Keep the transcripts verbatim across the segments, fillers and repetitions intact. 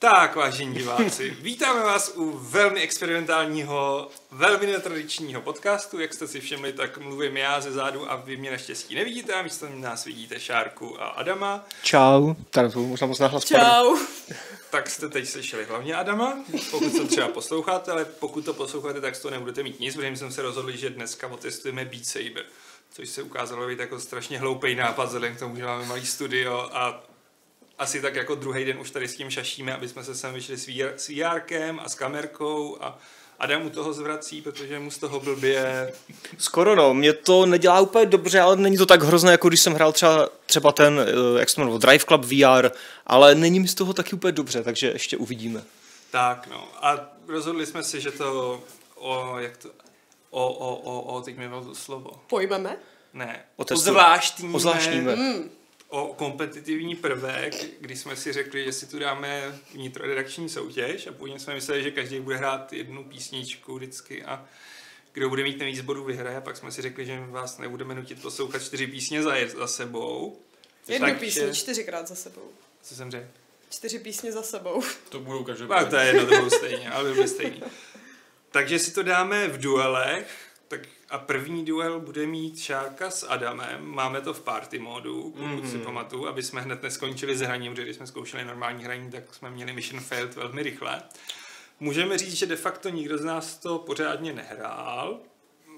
Tak, vážení diváci, vítáme vás u velmi experimentálního, velmi netradičního podcastu. Jak jste si všimli, tak mluvím já ze zádu a vy mě naštěstí nevidíte a místo nás vidíte Šárku a Adama. Čau. Tak to možná moc nahlas. Čau. Tak jste teď slyšeli hlavně Adama, pokud to třeba posloucháte, ale pokud to posloucháte, tak z toho nebudete mít nic, protože jsme se rozhodli, že dneska otestujeme Beat Saber, což se ukázalo být jako strašně hloupej nápad, vzhledem k tomu, že máme malý studio a asi tak jako druhý den už tady s tím šašíme, aby jsme se sem vyšli s vé erkem a s kamerkou a Adam mu toho zvrací, protože mu z toho blbě. Skoro no, mě to nedělá úplně dobře, ale není to tak hrozné, jako když jsem hrál třeba, třeba ten, jak se jmenoval, Drive Club vé er, ale není mi z toho taky úplně dobře, takže ještě uvidíme. Tak no a rozhodli jsme si, že to o, jak to, o, o, o, o teď mi bylo to slovo. Pojmeme? Ne, ozvláštníme. Ozvláštníme. Mm. O kompetitivní prvek, kdy jsme si řekli, že si tu dáme vnitroredakční soutěž a původně jsme mysleli, že každý bude hrát jednu písničku vždycky a kdo bude mít nejvíc bodů vyhraje, a pak jsme si řekli, že vás nebudeme nutit poslouchat čtyři písně za, za sebou. Jednu písni čtyřikrát za sebou. Co jsem řekl? Čtyři písně za sebou. To budou každopádně. No, to je jedno, to budou stejně, ale budou stejný. Takže si to dáme v duelech. Tak a první duel bude mít Šárka s Adamem, máme to v party módu, pokud mm-hmm. si pamatuju, aby jsme hned neskončili s hraním, protože když jsme zkoušeli normální hraní, tak jsme měli mission failed velmi rychle. Můžeme říct, že de facto nikdo z nás to pořádně nehrál,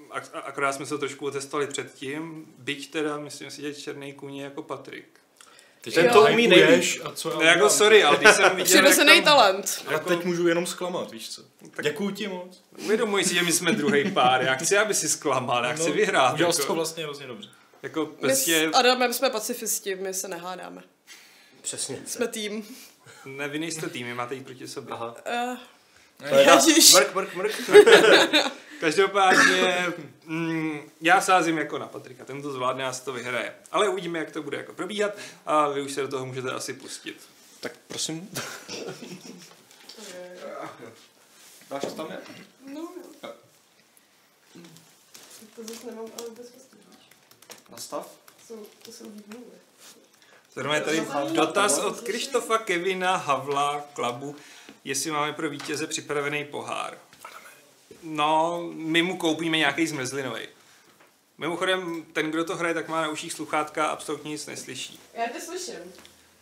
ak- akorát jsme se trošku otestovali předtím, byť teda, myslím si, že Černý kůň je jako Patrik. Ty ten to umí nejvíš. A co ne, jako sorry, ale když jsem viděl, jak talent. Jako... A teď můžu jenom zklamat, víš co. Tak... Děkuju ti moc. Uvědomuji si, že my jsme druhý pár. Já chci, aby si zklamal, já chci no, vyhrát. Udělal jsi to vlastně hrozně dobře. Jako prostě... My s Adamem jsme pacifisti, my se nehádáme. Přesně. Jsme tým. Ne, vy nejste tým, vy máte jít proti sobě. Aha. Uh... Ježiš. Mrk, mrk, mrk. Každopádně mm, já sázím jako na Patrika, ten to zvládne a se to vyhraje. Ale uvidíme, jak to bude jako probíhat a vy už se do toho můžete asi pustit. Tak prosím. Dáš to tam ne? No. To zase nemám, ale bezpečnější. Nastav. To jsou výmluvy. Zrovna je tady dotaz od Krištofa Kevina Havla Klabu, jestli máme pro vítěze připravený pohár. No, my mu koupíme nějaký zmrzlinový. Mimochodem, ten, kdo to hraje, tak má na uších sluchátka a absolutně nic neslyší. Já to slyším.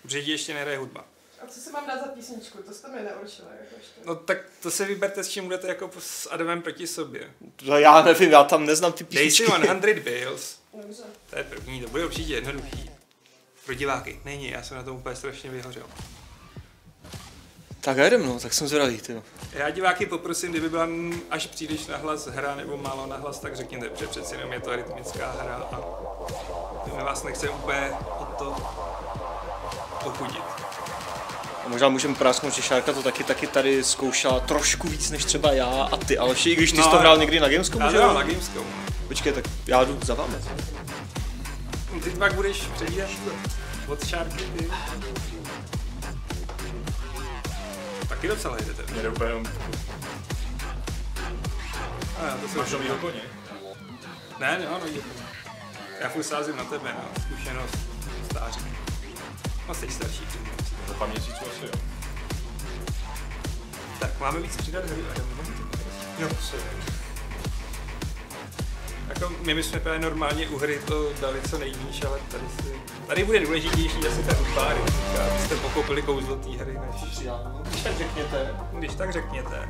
Protože ještě nehraje hudba. A co se mám dát za písničku? To jste mi neurčila. Jakožto. No tak to se vyberte, s čím budete jako s Adamem proti sobě. No já nevím, já tam neznám ty písničky. Dej si sto bills. Dobře. To je první, to bude určitě jednoduchý. Pro diváky. Není, já jsem na tom úplně strašně vyhořel. Tak jdem no, tak jsem zvědavý, ty. Já diváky poprosím, kdyby byla až příliš nahlas hra nebo málo nahlas, tak řekněte, že přeci jenom je to rytmická hra a my vás nechceme úplně o to pochudit. A možná můžeme prásknout, že Šárka to taky, taky tady zkoušela trošku víc než třeba já a ty, Aleši, i když ty no, jsi to hrál někdy na Gamesku, může? Já na Gamesku. Počkej, tak já jdu za vámi. Ty pak budeš předíhat od Šárky, ty. Taky docela jdete. Jde úplně jenom. Máš novýho koně? Ne, nemám novýho koně. Já furt sázím na tebe, na zkušenost stáří. No jsi starší. Za pár měsíců asi jo. Tak máme víc přidat hry. Jo, asi jo. Jako my bychom právě normálně u hry to dali co nejníž, ale tady si... Tady bude důležitější asi ten páry, abyste pochopili kouzlo té hry než... Když tak řekněte. Když tak řekněte.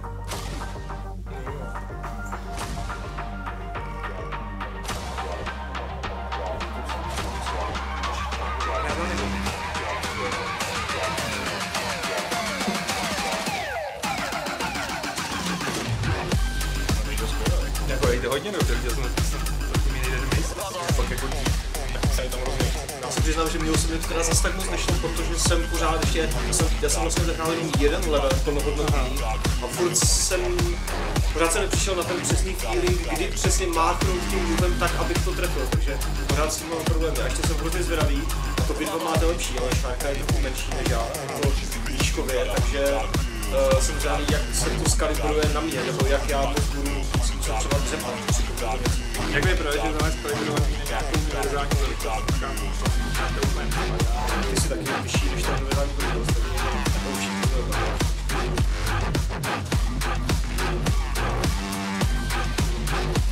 Jako jde hodně dobře, viděl jsem taky mi nejde mysl, pak jako se tam rozumím. Já se přiznám, že měl jsem mě teda zase tak moc nešlo, protože jsem pořád ještě, já jsem vlastně zahrál jenom jeden level v plnohodnotný a furt jsem, pořád jsem nepřišel na ten přesný chvíli, kdy přesně máknout tím úhlem tak, abych to trefil, takže pořád s tím mám problémy a ještě jsem hrozně zvědavý a to vy dva máte lepší, ale Šárka je trochu menší než já, to výškově, takže uh, jsem zvědavý, jak se to skalibruje na mě, nebo jak já to budu třeba dřepat, si to právě. Jak mi projde, že znamená skalibrovaný nějakou univerzální velikost? Ty jsi taky vyšší, než ta univerzální velikost.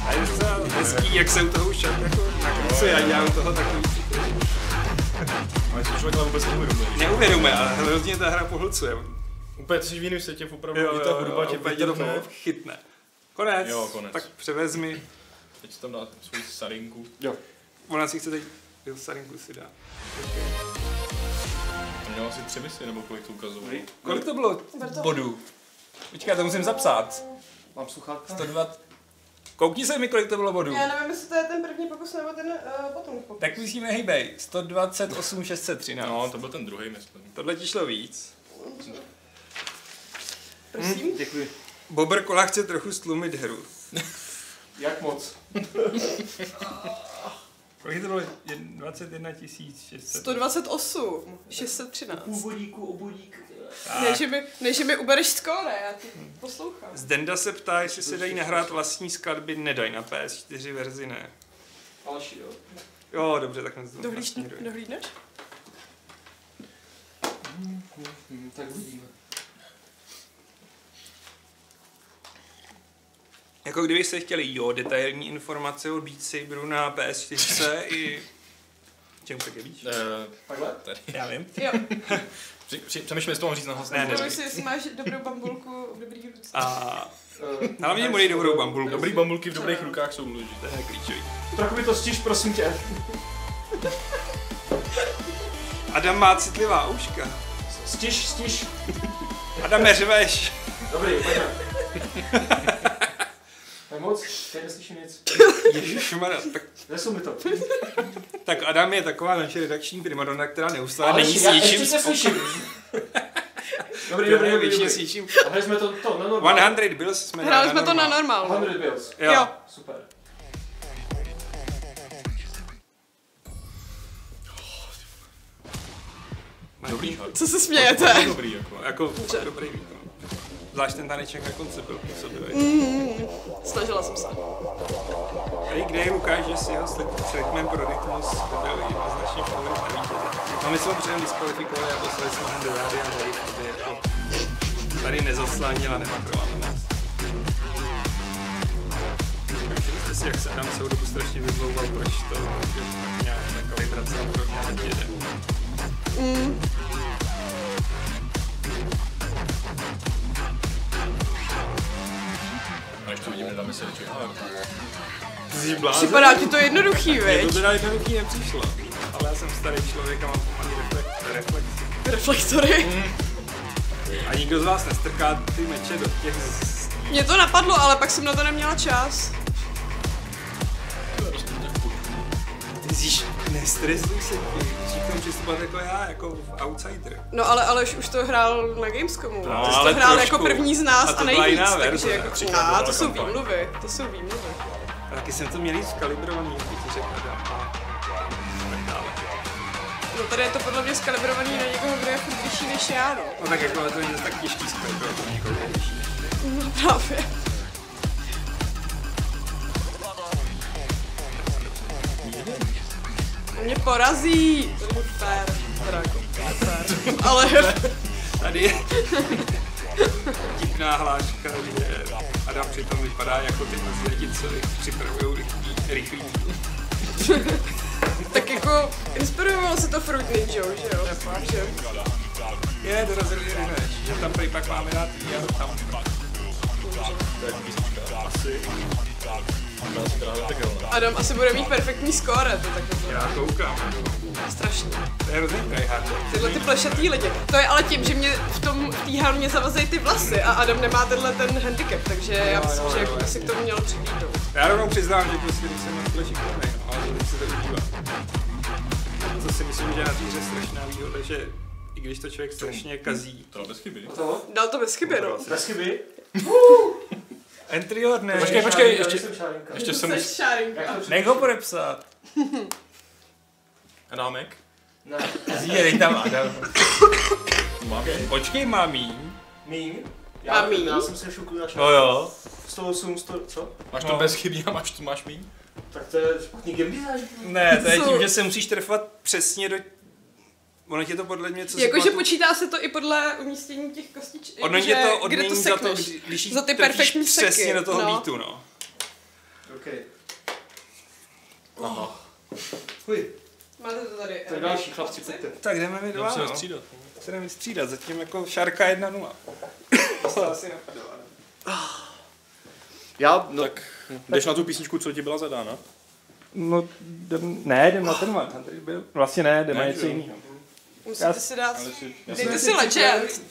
A je docela hezký, jak jsem toho už jako na konci, já dělám toho takový příklad. Ale si člověk vůbec neuvědomuje. Neuvědomuje, ale hrozně ta hra pohlcuje. Úplně jsi v jiném světě, opravdu jo, jo, i ta hudba tě vychytne. Chytne. Konec, jo, konec, tak převez mi. Teď si tam dá svůj sarinku. Jo. Ona si chce teď, jo, sarinku si dá. To mělo asi tři misy, nebo kolik to ukazovalo? Kolik to bylo bodů? Počkej, to musím zapsat. Mám sluchátka? sto dvacet. Koukni se mi, kolik to bylo bodů. Já nevím, jestli to je ten první pokus, nebo ten uh, potom pokus. Tak musíme hejbej. sto dvacet osm šest set třináct. No, to byl ten druhý, myslím. Tohle ti šlo víc. Prosím? Hm, děkuji. Bobr Kola chce trochu stlumit hru. Jak moc? Kolik to bylo? dvacet jedna tisíc šest set. sto dvacet osm šest set třináct. Původíku, obodík. Ne že, mi, ne, že mi ubereš skóre, já ti poslouchám. Zdenda se ptá, jestli se dají nahrát vlastní skladby, nedají na P S čtyři verzi, ne. Aleši, jo. Jo, dobře, tak na to dohlídneš? Tak uvidíme. Jako kdyby se chtěli, jo, detailní informace o Beat Saberu na P S čtyři i... Čemu tak je víš? Uh, Takhle? Tady. Já vím. Jo. Přemýšlím, jestli to mám říct na hlas. Ne, ne, si, jestli máš dobrou bambulku v dobrých rukách. A... Hlavně mu dej dobrou bambulku. Dobrý bambulky v dobrých rukách jsou důležité. To je klíčový. Trochu mi to stiš, prosím tě. Adam má citlivá ouška. Stiš, stiš. Adame, řveš. Dobrý, pojďme. Moc, teď neslyším nic. Ježišmarja, tak... Nesu mi to. Tak Adam je taková naše redakční primadonna, která neustále není s ničím. Ale se slyším. Dobrý, dobrý, dobrý. Většině s ničím. A hráli jsme to, to na normál. sto bills jsme hráli jsme to na normál. sto bills. Jo. jo. Super. Dobrý. Co se smějete? To dobrý, jako, jako dobrý výkon. Zvlášť ten taneček na konci byl působivý. Mm, snažila jsem se. Tady kde je Lukáš, že si jeho s rytmem pro rytmus byl jednoznačně favorit na vítěze. No my jsme předem diskvalifikovali a poslali jsme hned do rády a tady, aby jako tady nezaslanila, nemakrovala na nás. Všimli jste si, jak se Adam celou dobu strašně vyzlouval, proč to nějak takový pracel pro nějaký jeden. Mm. Připadá ti to jednoduchý, veď? Mě to teda jednoduchý nepřišlo, ale já jsem starý člověk a mám pomalý reflektory. Reflektory? Mm. A nikdo z vás nestrká ty meče do těch... Mně to napadlo, ale pak jsem na to neměla čas. Zíš, nestresuj se, musíš k tomu přistupovat jako já, jako outsider. No ale Aleš už to hrál na Gamescomu, no, ty jsi to hrál trošku jako první z nás a, a nejvíc, takže jako... A to jsou výmluvy, to jsou výmluvy. A taky jsem to měl jít skalibrovaný, když ti řekl Adam, ale... No tady je to podle mě skalibrovaný na někoho, kdo je furt vyšší než já, no. No tak jako to není zase tak těžký skalibrovaný, někoho je vyšší než já. No právě. Mě porazí! Fér, teda jako fér, ale... Tady je tipná hláška, že Adam přitom vypadá jako ty lidi, co připravují rychlý jídlo. Tak jako inspirovalo se to Fruit Ninja, že jo? Že? Je, dorazili rynež, že tam prý pak máme dát jí tam. Asi. Adam asi bude mít perfektní skóre, to takové. Já koukám. Strašně. To je hrozný tryhard. Tyhle ty plešatý lidi. To je ale tím, že mě v tom týhal mě zavazejí ty vlasy a Adam nemá tenhle ten handicap, takže no, já myslím, no, že no, si no, k tomu mělo přibídnout. Já rovnou přiznám, že prostě když jsem na tohle šikovnej, no, ale když se to užívá. Co si myslím, že na té hře strašná výhoda, že i když to člověk strašně kazí. To bez chyby. To? Dal to bez chyby, no. Bez chyby? Entry or ne? Počkej, počkej, ještě jsem šárinka. Ještě jsem šárinka. Nech ho podepsat. A námek? Ne. Zídej tam, Adam. Počkej, má míň. Míň? Já, má míň? Já jsem se šukl na šárinka. No jo. sto osm, sto, co? Máš to no. Bez chybí a máš, máš míň? Tak to je špatný game design. Ne, to je tím, že se musíš trefovat přesně do... Ono tě to podle mě... Jakože počítá se to i podle umístění těch kostiček, ono že, to odmění kde to sekneš. Za, to, když za ty perfektní přesně seky. Přesně do toho no. Beatu, no. OK. Aha. Huj. Máte to tady. To je další chlapci, pojďte. Tak jdeme mi dva, no. Střídat. Se jdeme střídat, zatím jako šárka jedna nula. To asi napadlo, ne? Já, no. Tak jdeš na tu písničku, co ti byla zadána? No, jdem, ne, jdem na ten one. Vlastně ne, jdem na něco jiného. Musíte já, si dát, dejte si ležet.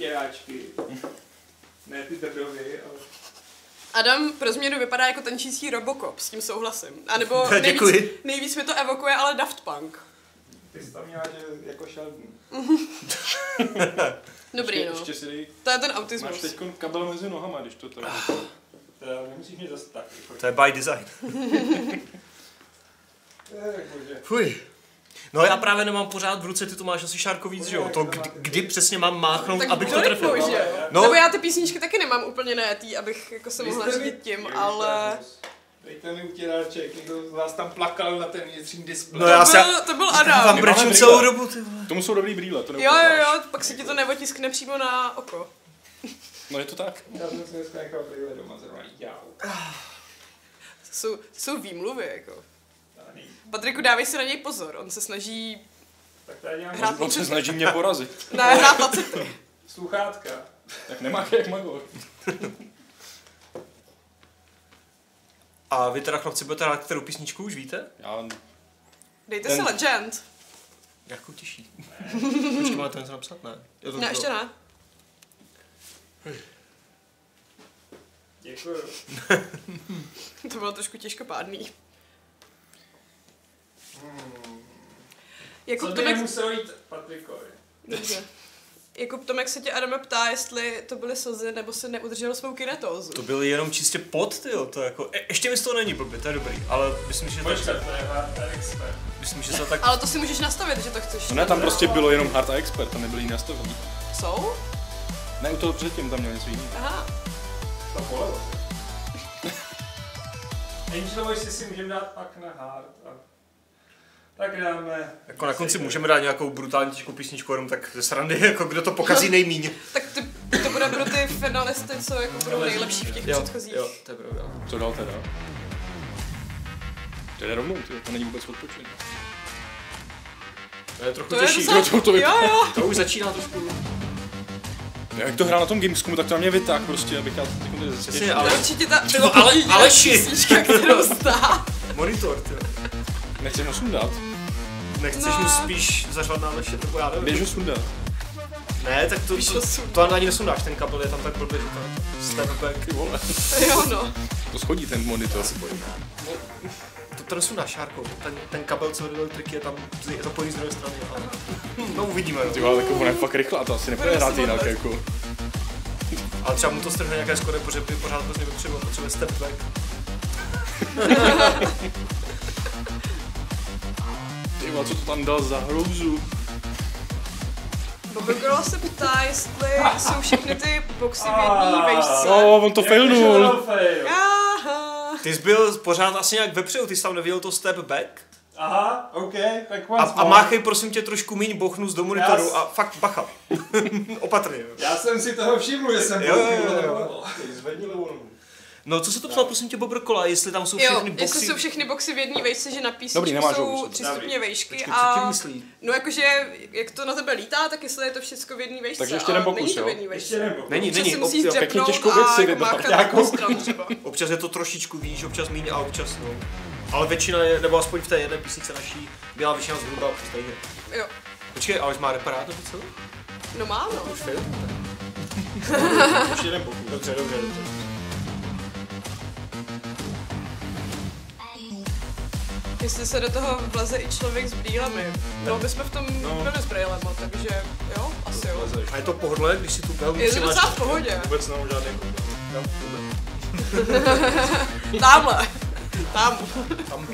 Ne, ty tebrově, ale... Adam pro změnu vypadá jako tančící Robocop, s tím souhlasím. A nebo nejvíc, nejvíc mi to evokuje, ale Daft Punk. Ty jsi tam měla, že jako šelbný. Dobrý, ještě, no. Ještě si dej, to je ten autismus. Máš teď kabel mezi nohama, když to tady... To nemusíš mít zase tak. To je by design. Fuj. No já právě nemám pořád v ruce, ty to máš asi šárko víc, že jo? To kdy, kdy přesně mám máchnout, tak abych to trefil. Nebo no. Já ty písničky taky nemám úplně najetý, abych jako se mohla řídit tím, ale... Dejte mi utěráček, někdo z vás tam plakal na ten vnitřní displej. No, to, já... to byl Adam. Vám brečím celou dobu, ty vole. Tomu jsou dobrý brýle, to jo, jo, jo, pak se ti to neotiskne přímo na oko. No je to tak. Já jsem si dneska nechal brýle doma, zrovna jau. Jsou, jsou výmluvy, jako. Patriku, dávej si na něj pozor, on se snaží tak tady hrát on se snaží mě porazit. Ne, hrát placety. Sluchátka. Tak nemá jak magor. A vy teda chlapci budete hrát kterou písničku, už víte? Já... Dejte ten... si Legend. Jakou těžší. Počkej, máte něco napsat, ne? Je to ne, to... ještě ne. Děkuju. To bylo trošku těžkopádný. Hmm. Jakub Tomek... Co by muselo jít Patrikovi? Dobře. Jakub Tomek se tě, Adame, ptá, jestli to byly slzy, nebo se neudrželo svou kinetózu. To byl jenom čistě pot, tyjo, to jako... E, ještě mi z toho není blbě, to je dobrý, ale myslím, že... Počkat, tak... to je hard a expert. Myslím, že se tak... Ale to si můžeš nastavit, že to chceš. No ne, tam prostě bylo jenom hard a expert, tam nebyly nastavení. Jsou? Ne, u toho předtím tam měl něco jiného. Aha. To polevo. Angel Voice si můžeme dát pak na hard a... Tak dáme. Jako na konci můžeme dát nějakou brutální těžkou písničku, jenom tak ze srandy, jako kdo to pokazí nejmíň. Tak ty, to bude pro ty finalisty, co jako budou nejlepší v těch jo, předchozích. Jo, to je pravda. Co dal teda? To je rovnou, tyjo, to není vůbec odpočin. To je trochu to těžší, je docela... kdo to, to vypadá. Jo, jo. To už začíná trošku. Já, jak to hrál na tom Gamesku, tak to na mě vytáhl prostě, abych já tady zase ale... Určitě ta nejlepší písnička, kterou stát. Monitor, tyjo. Nechceš mu sundat? Nechceš no. Mu spíš zařvat na leše, nebo já nevím. Běž ho sundat. Ne, tak to, to, to ani nesundáš, ten kabel je tam tak blbě, že to snapback, vole. Jo no. To schodí ten monitor, asi bojím. To, to nesundáš, Jarko, ten, ten kabel, co hodil triky, je tam zapojený z druhé strany, ale... No uvidíme, no. Ty vole, tak on je fakt rychle, a to asi nebude hrát jinak, jako. Ale třeba mu to strhne nějaké skoro, protože pořád to z něj potřebuje, potřebuje snapback. Tyba, co to tam dal za hrouzu? Bobogirl se ptá, jestli jsou všechny ty boxy v jedné vejšce. No, on to failnul. Ty jsi byl pořád asi nějak vepředu, ty jsi tam neviděl to step back? Aha, OK, tak vás. A, a máchej prosím tě trošku míň bochnu do monitoru s... a fakt bacha. Opatrně. Já jsem si toho všiml, že jsem byl. Ty zvedni levou nohu. No, co se to psal, prosím tě, Bobrkola, jestli tam jsou všechny jo, boxy... Jo, jestli jsou všechny boxy v jedné vejšce, že na písničku jsou tři stupně vejšky. Počkej, a... co ti myslí? No, jakože, jak to na tebe lítá, tak jestli je to všechno v jedné vejšce. Takže ještě jeden pokus, jo? Ještě jeden pokus. Není, není, občas si pěkně těžkou věci vydat nějakou. Občas je to trošičku víš, občas míň a občas no. Ale většina je, nebo aspoň v té jedné písničce naší, byla většina zhruba stejně. Jo. Počkej, ale má reparát nebo co? No má, no. Už ještě jeden pokus. Dobře, dobře, dobře. Jestli se do toho vleze i člověk s brýlemi. No, my jsme v tom no. s brýlema, takže jo, asi jo. A je to pohodlné, když si tu velmi přiláš? Je to docela v pohodě. Vůbec nemám žádný problém. Tamhle. Tam. Tam.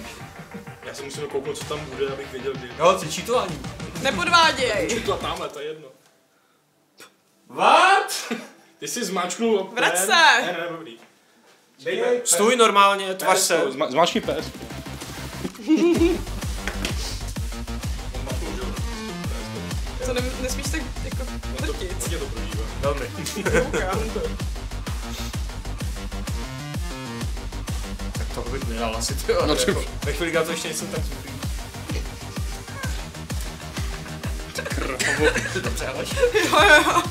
Já se musím kouknout, co tam bude, abych věděl, kdy. Jo, ty čítování. Nepodváděj. Čítla tamhle, to je jedno. What? Ty jsi zmáčknul. Vrať se. Ne, ne, dobrý. Stůj normálně, tvař se. Zmáčkni pes. Co to ne, nesmíš tak jako drtit. Hodně to prožívá. Velmi. Tak to bych nedal asi ty, ale jako, ve chvíliká to ještě něco tak zůří. Krvavo, ty dobře hledáš. Jo, jo.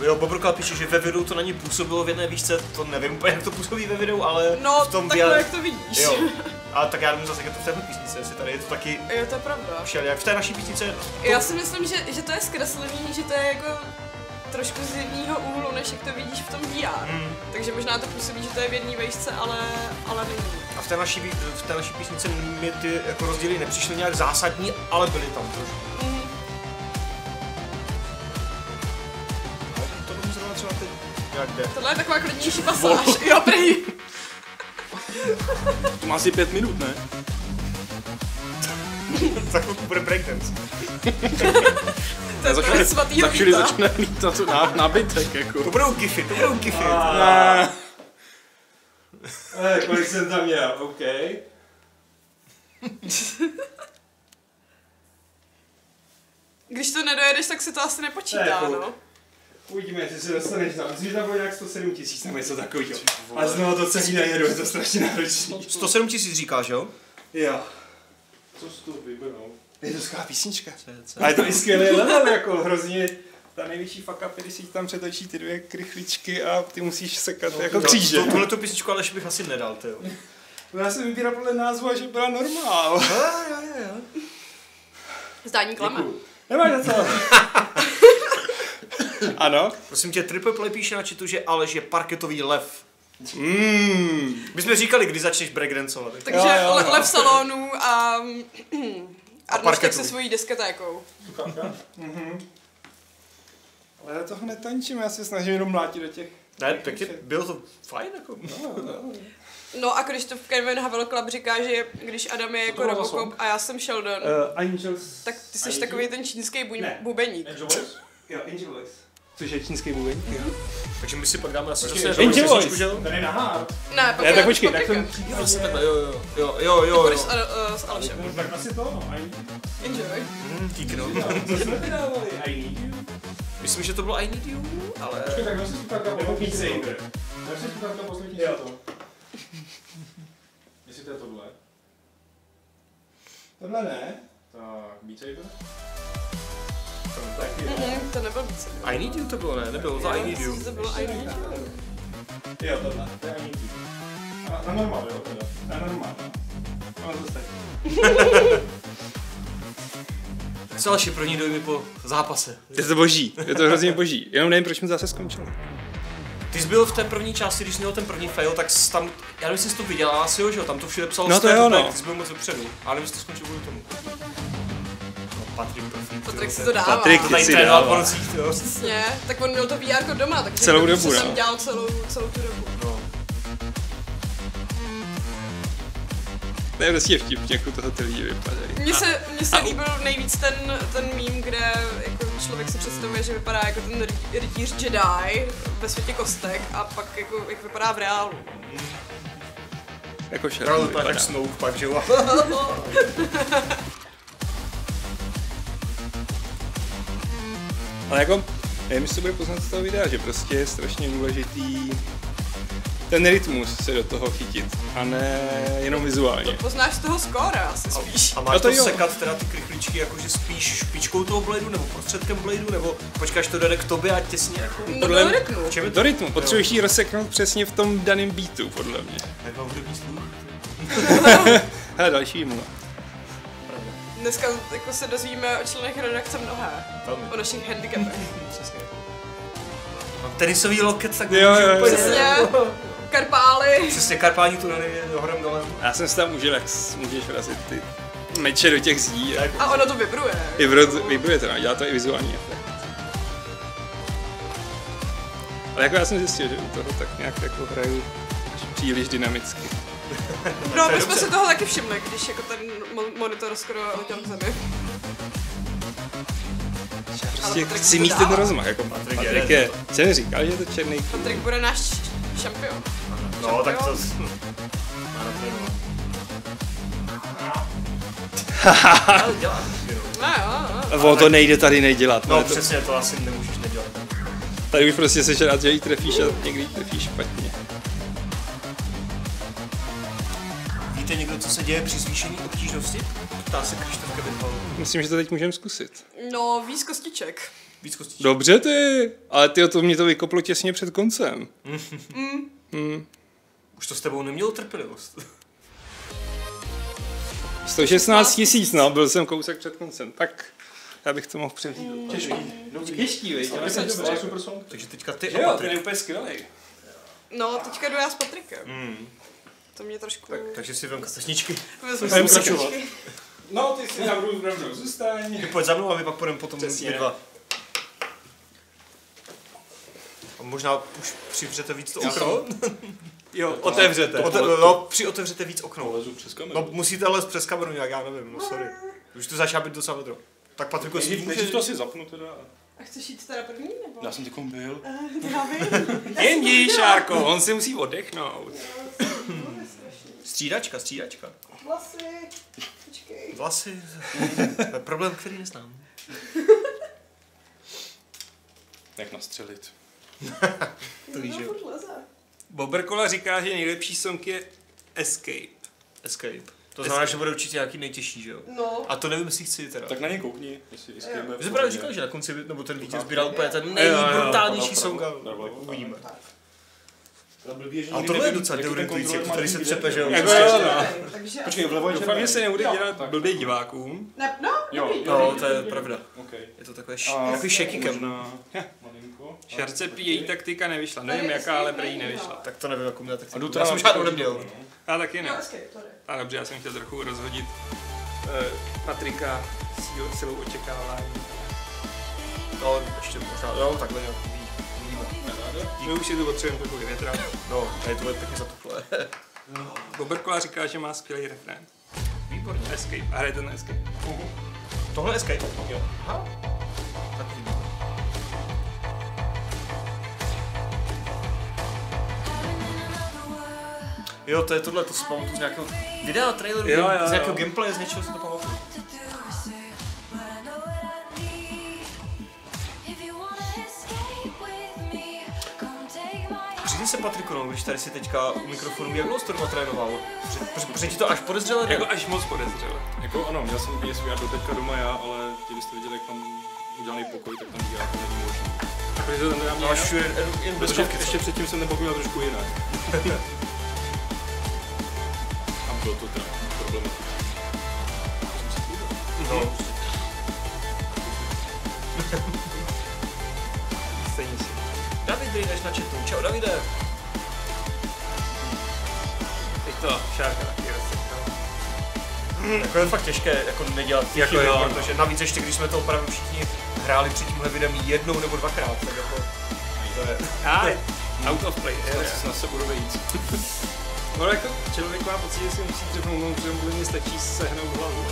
Jo, Bobrka píše, že ve videu to na ní působilo v jedné výšce, to nevím úplně, jak to působí ve videu, ale no, v tom takhle, jak to vidíš. Jo. A tak já nevím zase, jak to v této písnice, jestli tady je to taky... Jo, to je pravda. Všelijak v té naší písnice... To... Já si myslím, že, že to je zkreslený, že to je jako trošku z jedného úhlu, než jak to vidíš v tom V R. Mm. Takže možná to působí, že to je v jedné výšce, ale, ale není. A v té naší, v té naší písnice mi ty jako rozdíly nepřišly nějak zásadní, ale byly tam trošku. Mm. Tohle je taková klidnější pasáž, wow. Jo prý! To má asi pět minut, ne? Za chvilku bude breakdance. To je právě svatý za chvíli začne mít na to ná, nábytek, jako. To budou gify, to budou gify. Aaaa. Ej, kolik jsem tam měl, OK. Když to nedojedeš, tak se to asi nepočítá, Ej, no. Uvidíme, jestli se dostaneš tam. Myslím, že tam bylo nějak sto sedm tisíc nebo něco takového. A znovu to celý najedu, je to strašně náročný. sto sedm tisíc říkáš, jo? Jo. Co s tu vybrnou? Je to skvělá písnička. A je to i skvělý level, jako hrozně. Ta největší fuck up, když si tam přetočí ty dvě krychličky a ty musíš sekat no, jako kříže. To, tohle tu písničku ale bych asi nedal, ty jo. No já jsem vybíral podle názvu, až byla normál. Jo, jo, jo. Zdání klama. Nemáš na co. Ano. Prosím tě, Triple Play píše na čitu, že Aleš je parketový lev. Mm. My jsme říkali, kdy začneš breakdancovat. Takže jo, jo, jo. Lev salonu a, a Arnoštek se svojí diskotékou. Mhm. Ale já toho netančím, já se snažím jenom mlátit do těch... Ne, pěkně, bylo to fajn jako. No, no. No a když to v Kevin Havel Club říká, že když Adam je jako Robocop a já jsem Sheldon, uh, Angels... tak ty jsi Angel... takový ten čínský bu... bubeník. Angel Voice? Jo, Angel Voice. Což je čínský bubeník. Mm-hmm. Takže my si pak dáme asi zase... Angel Voice! Tady na hard. Ne, pak ne, tak počkej, tak jsem... Jo, jsem takhle, jo, jo, jo, jo, jo. Budeš s Alešem. Tak asi to, no, I need you. Díky, no. Co jsme ty dávali? I need you. Myslím, že to bylo I need you, ale... Počkej, tak dáš si tutáka po Beat Saber. Dáš si tutáka poslední čato. Jestli to je tohle. Tohle ne. Tak, Beat Saber. Tak, ne, to nebyl více. I need you to bylo, ne? Nebylo to I need you. To bylo I need you. Jo, tohle, to je I need you. Na normál, jo, teda. Na normál, no. No, to stačí. Co další pro ní dojmy po zápase? Je to boží, je to hrozně boží. Jenom nevím, proč mi zase skončilo. Ty jsi byl v té první části, když jsi měl ten první fail, tak tam, já nevím, jsi to viděla asi, jo, že jo? Tam to všude psalo, no to jo, no. Ty jsi byl moc vepředu, ale nevím, jestli to skončil kvůli tomu. Patrik, Patrik, Patrik si to dává. Patrik to tady trénoval po nocích, jo. Přesně, tak on měl to V R doma, takže celou dobu, jsem dělal celou, celou tu dobu. No. To je prostě vtipně, jako tohle ty lidi vypadají. Mně se, mně se líbil nejvíc ten, ten meme, kde jako člověk si představuje, že vypadá jako ten rytíř Jedi ve světě kostek a pak jako, jak vypadá v reálu. Jako šerný tak Snoke pak, že jo. Ale jako, nevím, jestli to bude poznat z toho videa, že prostě je strašně důležitý ten rytmus se do toho chytit, a ne jenom vizuálně. To poznáš z toho skóra asi spíš. A, a máš no to, to sekat teda ty krychličky jakože spíš špičkou toho bladu, nebo prostředkem bladu, nebo počkáš to dojde k tobě a těsně jako... No podle... do rytmu. To... Do rytmu, potřebuješ jí rozseknout přesně v tom daném beatu, podle mě. Jako hudební sluch. Hele, další výmluva. Dneska jako se dozvíme o členech redakce mnohé. O našich handicapech. Přesně. Mám tenisový loket, tak jo, jo, úplně. Přesně. Karpály. Přesně, karpální tunely dohromem dole. Já jsem si tam užil, jak můžeš razit ty meče do těch zdí. A ono to vibruje. Vibru, vibruje to, dělá to i vizuální efekt. Ale jako já jsem zjistil, že u toho tak nějak jako hraju příliš dynamicky. No, my jsme si toho taky všimli, když jako ten monitor skoro letěl k zemi. Já prostě chci mít ten rozmach, jako Patrik, Patrik je, jsem říkal, že je to černý kůl. Patrik bude náš šampion. No, šampion. Tak to... Má na dělat, no, jo, jo. O, to nejde tady nedělat. No, přesně, to asi nemůžeš nedělat. Tady už prostě seš rád, že jí trefíš a někdy jí trefíš špatně. Víte někdo, co se děje při zvýšení obtížnosti? Ptá se Krištofka Benhalu. Myslím, že to teď můžeme zkusit. No, víc kostiček. Víc kostiček. Dobře ty, ale ty to mě to vykoplo těsně před koncem. Mm. Mm. Už to s tebou nemělo trpělivost. sto šestnáct tisíc, no, byl jsem kousek před koncem, tak já bych to mohl převzít. Mm. Těžký, dobře. Těžký, vej, takže teďka ty a Patrik. Jo, úplně skvělej. No, teďka jdu já s Patrikem. Mm. To mě trošku... Tak, takže si vem kasačničky. Vezmu si kasačničky. No, ty si zavruj, pravdou, zůstaň. Ty pojď za mnou a my pak půjdeme potom my dva. A možná už přivřete víc to okno? Jo, otevřete. Ote, no, přiotevřete víc okno. No, musíte lézt přes kameru nějak, já nevím, no sorry. Už to začábit docela vedro. Tak Patriku, si můžeš... Než to asi zapnu teda. A chceš jít teda první, nebo? Já jsem takový byl. Já vím. Jendí, Šárko, on si musí oddechnout. Střídačka, střídačka. Vlasy, počkej. Vlasy, problém, který neznám. Jak nastřelit. To víš, jo. Boberkola říká, že nejlepší song je Escape. Escape. To znamená, že bude určitě nějaký nejtěžší, že jo? No. A to nevím, jestli chci teda. Tak na něj koukni, jestli Escape. Vy jste právě říkal, že na konci, nebo ten vítěz sbíral úplně ten nejbrutálnější song. Uvidíme. A tohle je docela deorientující, jak to tady se třepe, že jo? Počkej, vlevo je doufám, že se nebude dělat blbě divákům. No, jo, to je pravda. Je to takové šekikem. Šarce prý její taktika nevyšla, nevím jaká, ale prý nevyšla. Tak to nevím, jakou měla taktiku. Já jsem žádnou neměl. Já taky ne. A dobře, já jsem chtěl trochu rozhodit Patrika s silou očekávání. No, ještě pořád, jo, takhle jo. My už si tu potřebujeme takový větra. No, a je tohle taky zatuplé. No. Boberkola říká, že má skvělý refrén. Výborně. Escape. A hraje ten Escape. Uhu. Tohle Escape? Jo. Aha. Tak výborně. Jo, to je tohle, to si pamatuju z nějakého videa, traileru, jo, jo, z nějakého gameplaye, z něčeho si to pamatuju. Se Patriku, no, víš, tady si teďka u mikrofonu jak dlouho jsi to doma trénoval? Protože ti to až podezřelo? Jako až moc podezřelo. Jako ano, měl jsem úplně své do teďka doma já, ale kdybyste viděli, jak tam udělaný pokoj, tak tam dělá, to není možné. Takže to nedám jen bez čovky, ještě předtím jsem ten pokoj měl trošku jinak. A bylo to teda problematické. No. Stejně si. David, jdeš na chatu. Čau, Davide. Teď to, Šárka taky rozsekala. Jako je fakt těžké jako nedělat ty jako chyby, jo, protože navíc ještě, když jsme to opravdu všichni hráli před tímhle videem jednou nebo dvakrát, tak jako to je... A, out of play, je, co se budu vejít. No jako člověk má pocit, že si musí dřepnout, protože mu mě stačí sehnout hlavu.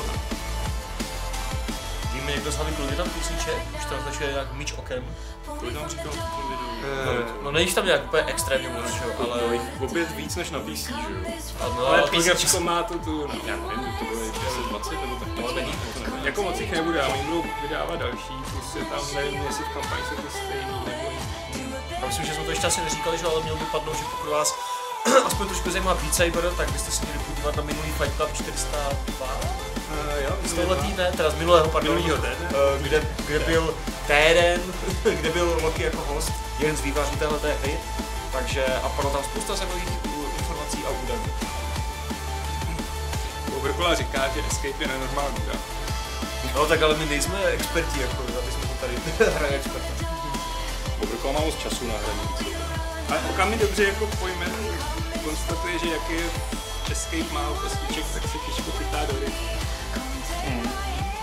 Víme někdo z hlavy kluby tam půsíče, už tam začne nějak myč okem. To tam říkal v tom videu. No nejíš tam nějak úplně extrémně moc, ale... No jich opět víc než na pé cé, že jo? No, ale pé cé má to tu, no, já nevím, to bude dvacet nebo tak. No, není to. Jako moc jich nebude, ale jim budou vydávat další, prostě tam nevím, jestli v kampani jsou to stejný, nebo jistý. Myslím, že jsme to ještě asi neříkali, že ale mělo vypadnout, že pokud vás aspoň trošku zajímá B-Cyber, tak byste si měli podívat na minulý Fight Club čtyři sta dva. Z tohle týdne, teda z minulého pardon, kde, kde byl Téden, kde byl Loki jako host, jeden z vývářů téhleté hry, takže a padlo tam spousta zajímavých informací a údajů. Boberkola říká, že Escape je nenormální. No tak ale my nejsme experti, jako, aby jsme to tady hraje experti. Boberkola má moc času na hranici. Ale pokud mi dobře jako pojmen konstatuje, že jaký Escape má kostiček, tak se těžko chytá do rytmu. Hmm.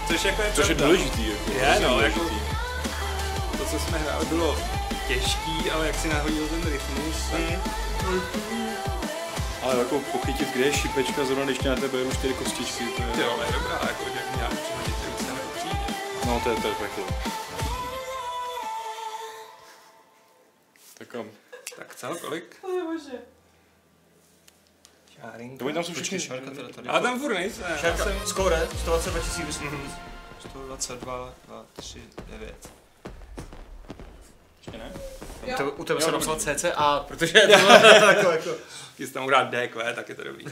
Což, jako je, což je důležitý. Jako, je, no, důležitý. Jako, to, co jsme hráli, bylo těžký, ale jak si nahodil ten rytmus, tak... Ale jako pochytit, kde je šipečka, zrovna když na tebe jenom čtyři kostičky, to je... Jo, ale je dobrá, jako jak nějak přihodit, kterou se neupříjde. No, to je to peklo. Tak kam? Tak co, kolik? To je bože. Arinka. To by tam jsou všichni. Šárka teda tady. Ale tam furt nejsem. Šárka, jsem... skóre, sto dvacet dva tisíc. Mm-hmm. sto dvacet dva, dva, tři, devět. Ještě ne? To, u tebe jo, se napsal C C A, protože je to takové jako... Když tam udělá D Q, tak je to dobrý.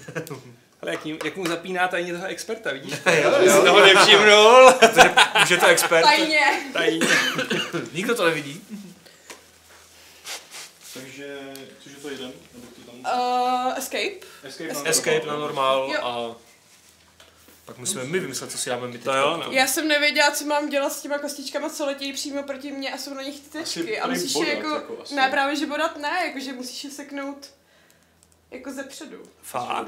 Ale jak, jak mu zapíná tajně toho experta, vidíš? Jo, jo, jsi toho nevšimnul. Už je to expert. Tajně. Tajně. Nikdo to nevidí. Takže, což je to jeden? Nebo to tam... uh, escape. Escape na, escape na normál a... Tak musíme my vymyslet, co si dáme my teď. Já jsem nevěděla, co mám dělat s těma kostičkama, co letějí přímo proti mně a jsou na nich ty tečky. A musíš bodat, je jako... jako ne, právě že bodat ne, jakože musíš je seknout jako zepředu. Fakt?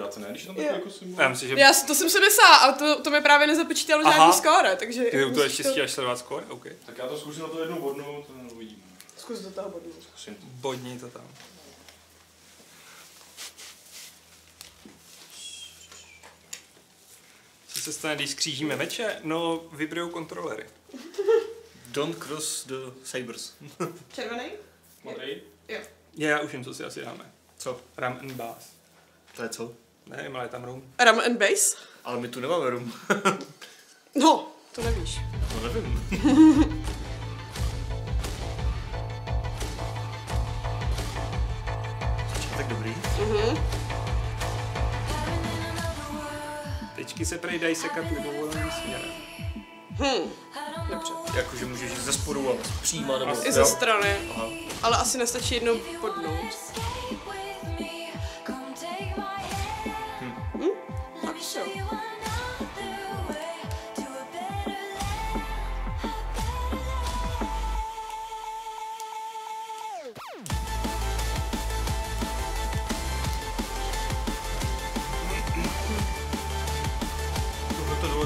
Jako já, myslím, že... já to jsem se myslela, ale to, to mi právě nezapočítalo žádný skóre, takže... Ty to je štěstí až sledovat skóre? OK. Tak já to zkusím na to jednou bodnout, to uvidíme. Zkus do toho bodnout. Zkusím. Bodni to tam. Co se stane, když skřížíme meče? No, vybrujou kontrolery. Don't cross the sabers. Červený? Modrý? Jo. Já už jim, co si asi dáme. Co? Ram and Bass. To je co? Ne, ale je tam rum. Ram and Bass? Ale my tu nemáme rum. No, to nevíš. No, nevím. Začátek dobrý. Mhm. Tečky se prej dají sekat libovolným směrem. Hm, dobře. Jakože můžeš jít ze spodu a přímo nebo... I ze strany, aha. Ale asi nestačí jednou podnout. Hm. Hm? Tak jo.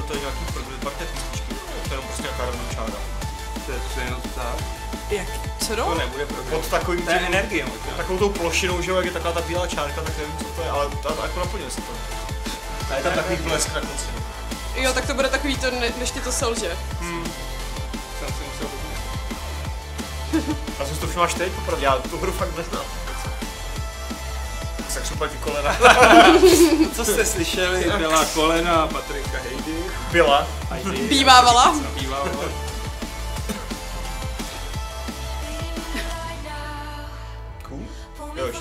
To je nějaký produkt, pak té písničky, to je prostě nějaká rovnočára. To je to jenom tak. Jak? Co to? To nebude produkt. Pod takovým tím energiem. Pod takovou tou plošinou, že jak je taková ta bílá čárka, tak nevím, co to je, ale jako naplňuje se to. A je tam takový blesk na konci. Jo, tak to bude takový to, než ti to selže. Hm. Jsem si musel hodně. A co si to všem máš teď, popravdě? Já tu hru fakt neznám. Tak jsou pak ty kolena. Co jste slyšeli? Byla kolena Patrika Heidy. Byla. Heidy. Bývávala. Bývávala. Cool. Jo,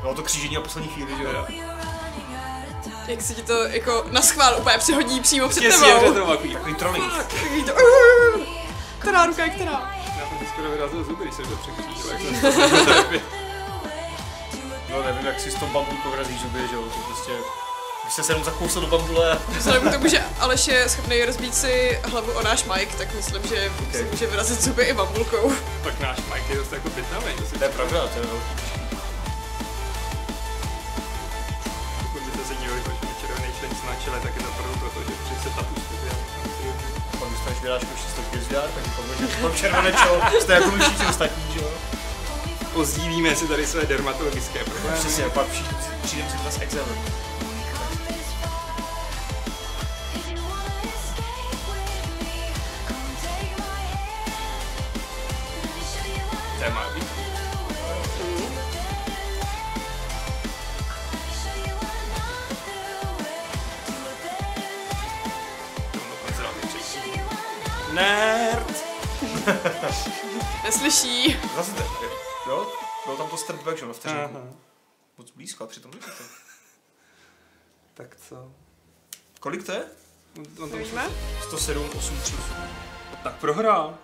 bylo to křížení na poslední chvíli, že jo? Jak se ti to jako naschvál úplně přehodí přímo před tebou. Těsně, že to má takový trolling. Takový to... Která ruka je která? Já jsem si skoro vyrazil zuby, když jsem to překřížil. No nevím, jak si s tou bambulkou vrazíš zuby, že jo, to prostě... Když jste se jenom zakousl do bambule... Vzhledem k tomu, že Aleš je schopný rozbít si hlavu o náš Mike, tak myslím, že okay. Si může vyrazit zuby i bambulkou. Tak náš Mike je dost jako bytnavý. To je pravda, to je velký. Pokud byste se dívali, že je červený členc na čele, tak je to pravdu, protože při se tapu studia. A pak dostaneš vyrážku šest set pět, takže poměrně červené čelo, jste jako mlučící ostatní, že jo? Pozdílíme si tady své dermatologické problémy. Přesně, pak přijdeme si dva s exémem. To je má být. Nerd! Neslyší. Zase to je. Jo, bylo tam to strbek, že ono vteřinu. Moc blízko, a přitom řeknete. Tak co? Kolik to je? On tam jsme? sto sedm, osm, tři. Tak prohrál.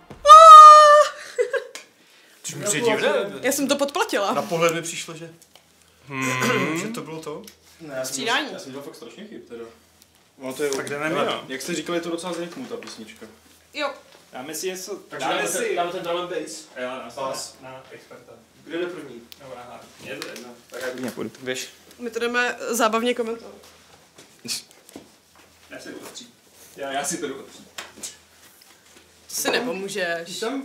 Což mi přijde divné. Já jsem to podplatila. Na pohled mi přišlo, že... Hmm. Že to bylo to? Ne, já jsem, dělal, já jsem dělal fakt strašně chyb teda. No to je... Tak jdeme na to. Jak jste říkali, je to docela zniknul ta písnička. Jo. Dáme si něco... Takže dáme, dáme, si... ten, dáme ten drum and bass. A já vás na experta. Kdo jde první? Dobrá, mě je to jedno. Tak já mě půjdu. Běž. My to jdeme zábavně komentovat. Já si jdu odtřít. Já, já si to jdu odtřít. To si nepomůžeš. Když tam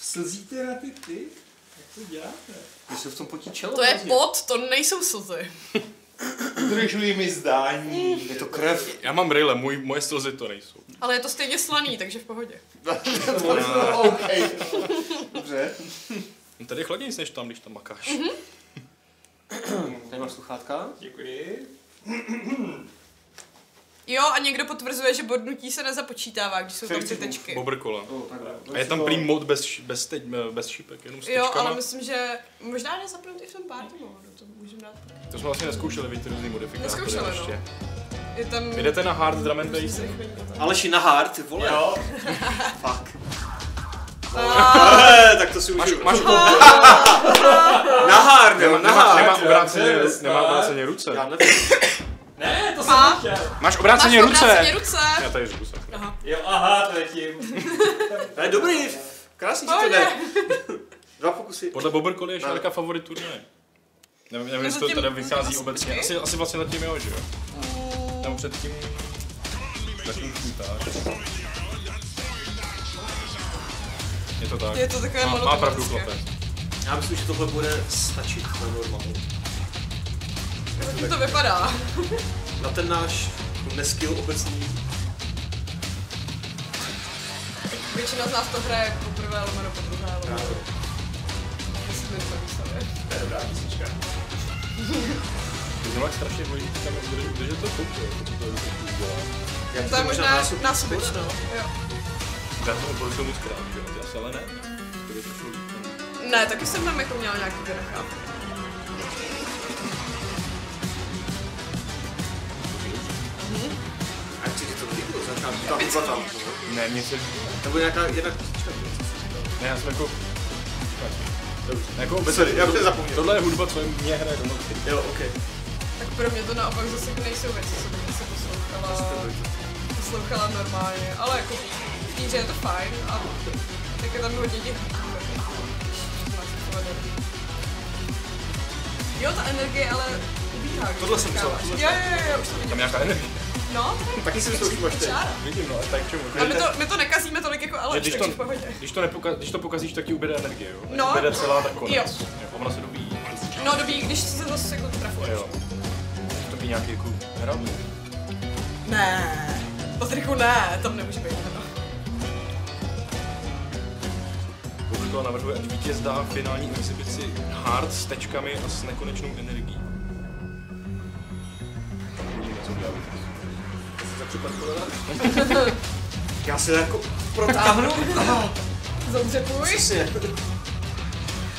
slzíte na ty ty, jak to děláte? Vy se v tom potí čelo. To je pot, to nejsou slzy. Udržují mi zdání. Je to krev. Já mám rejle, můj, moje slzy to nejsou. Ale je to stejně slaný, takže v pohodě. To je to OK. Dobře. Tady je chladnější než tam, když tam makáš. Mm-hmm. Tady mám sluchátka. Děkuji. Jo, a někdo potvrzuje, že bodnutí se nezapočítává, když jsou tam ty tečky. Bobrkola. A je tam prý mod bez, bez, teď, bez šipek, jenom s tečkama. Jo, ale myslím, že možná nezapnout i v tom party modu, to můžeme dát. To jsme vlastně neskoušeli, víte, různý modifikátory. Neskoušeli, no. Je tam... Jdete na hard drum and bass? Aleši, na hard, ty vole. Jo. Fuck. Tak to si užiju. Máš na hard, na hard. Nemá obráceně ruce. Ne, to jsem nechtěl. Máš obráceně ruce. Obráceně ruce. Já tady říkám. Aha. Jo, aha, to je tím. To je dobrý, krásný, že to jde. Dva pokusy. Podle Bobrkoly je Šárka favorit turnaje. Nevím, nevím, jestli to teda vychází obecně. Asi, asi vlastně nad tím jo, že jo? Tam předtím... Zatím tak. Je to tak. Je to takové má, má pravdu chlapec. Já myslím, že tohle bude stačit na normálně. Jak to, to vypadá? Na ten náš neskill obecný. Většina z nás to hraje poprvé, lomeno podruhé, lomeno. Myslím, že to výstavě. To je dobrá písnička. To znamená strašně důležitý, že to koupil. To je možná násobič, no. Já jsem opravdu moc krát, že jo? Asi ale ne. To by to šlo líp. Ne, taky jsem tam jako měla nějaký grach. A jak se ti to líbilo? Tam chyba tam. Ne, mně se líbilo. Nebo nějaká jedna kůstička. Ne, já jsem jako... Jako obecně, já jsem zapomněl. Tohle je hudba, co mě hraje doma. Jo, okej. Tak pro mě to naopak zase nejsou věci, co bych se poslouchala... Poslouchala normálně, ale jako... Že je to fajn, ale tak je tam hodně těch jo, ta energie, ale ubíhá. Tohle jsem myslel. Jo, jo, jo, už to vidím. Tam nějaká energie. No, taky jsem to už čára. Vidím, no, tak k čemu. A my to, my to nekazíme tolik jako Aleš, takže v pohodě. Když to, nepoka, když to pokazíš, tak ti uběde energie, jo? No. Uběde celá, tak konec. Jo. Ona se dobíjí. No, dobíjí, když se zase jako trafuješ. Jo. To by nějaký jako hrabu. Ne. Patriku, ne, tam nemůže být. To navrhuje, až vítěz dá finální exibici hard s tečkami a s nekonečnou energií. Já se jako protáhnu. Zobřepuj.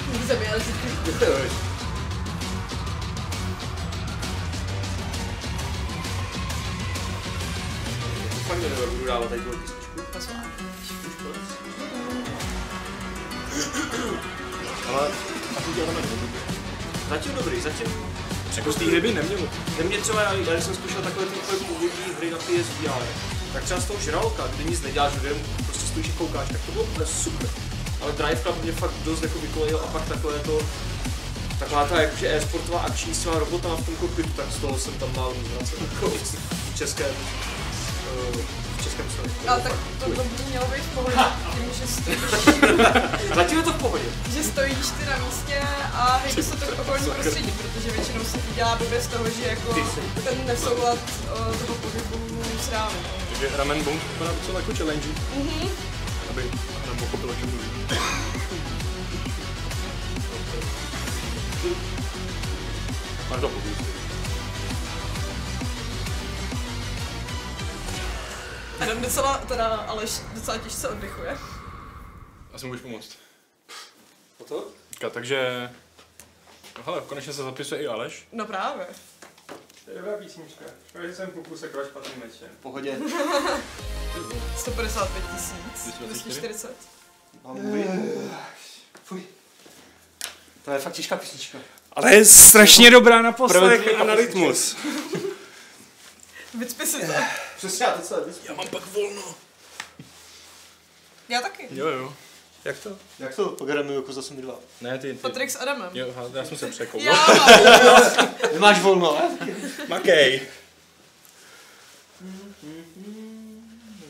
Můžu zabíjel si ty. Fakt nebudu dávat tady tu písničku. Ale asi děláme dobrý. Zatím dobrý, zatím... Jako z té hry by nemělo. Nemě třeba, já když jsem zkoušel takové ty původní hry na P S V R, tak třeba z toho žraloka, kde nic neděláš, kde prostě stojíš a koukáš, tak to bylo úplně super. Ale Drive Club mě fakt dost jako vykolejil a pak takové to... Taková ta jakože e-sportová akční s těma robotama v tom kokpitu, tak z toho jsem tam málo zvracel. V českém... v českém světě. Ale tak to by mělo být v pohodě, tím, že stojíš... Zatím je to v pohodě. Že stojíš ty na místě a hejdi se to v pohodním prostředí, protože většinou se ti dělá blbě z toho, že jako ten nesoulad toho pohybu s rámem. Takže Ram and Bass vypadá docela jako challenge, mm-hmm. Aby nám pochopila, že mluví. Máš do pohybu. Adam docela, teda Aleš docela těžce oddychuje. Asi můžeš pomoct. O to? Takže... No hele, konečně se zapisuje i Aleš. No právě. To je dobrá písnička. Škoda, že jsem kuku sekla špatným mečem. V pohodě. sto padesát pět tisíc. dvě stě čtyřicet. Fuj. To je fakt těžká písnička. Ale je strašně dobrá na poslech a na rytmus. Vycpi si to. Přesně, já teď se vycpí. Já mám pak volno. Já taky. Jo, jo. Jak to? Jak to? Pográme jako zase my dva. Ne, ty, ty. Patrik s Adamem. Jo, já jsem se překoupil. Já mám. Nemáš volno, ne? Makej.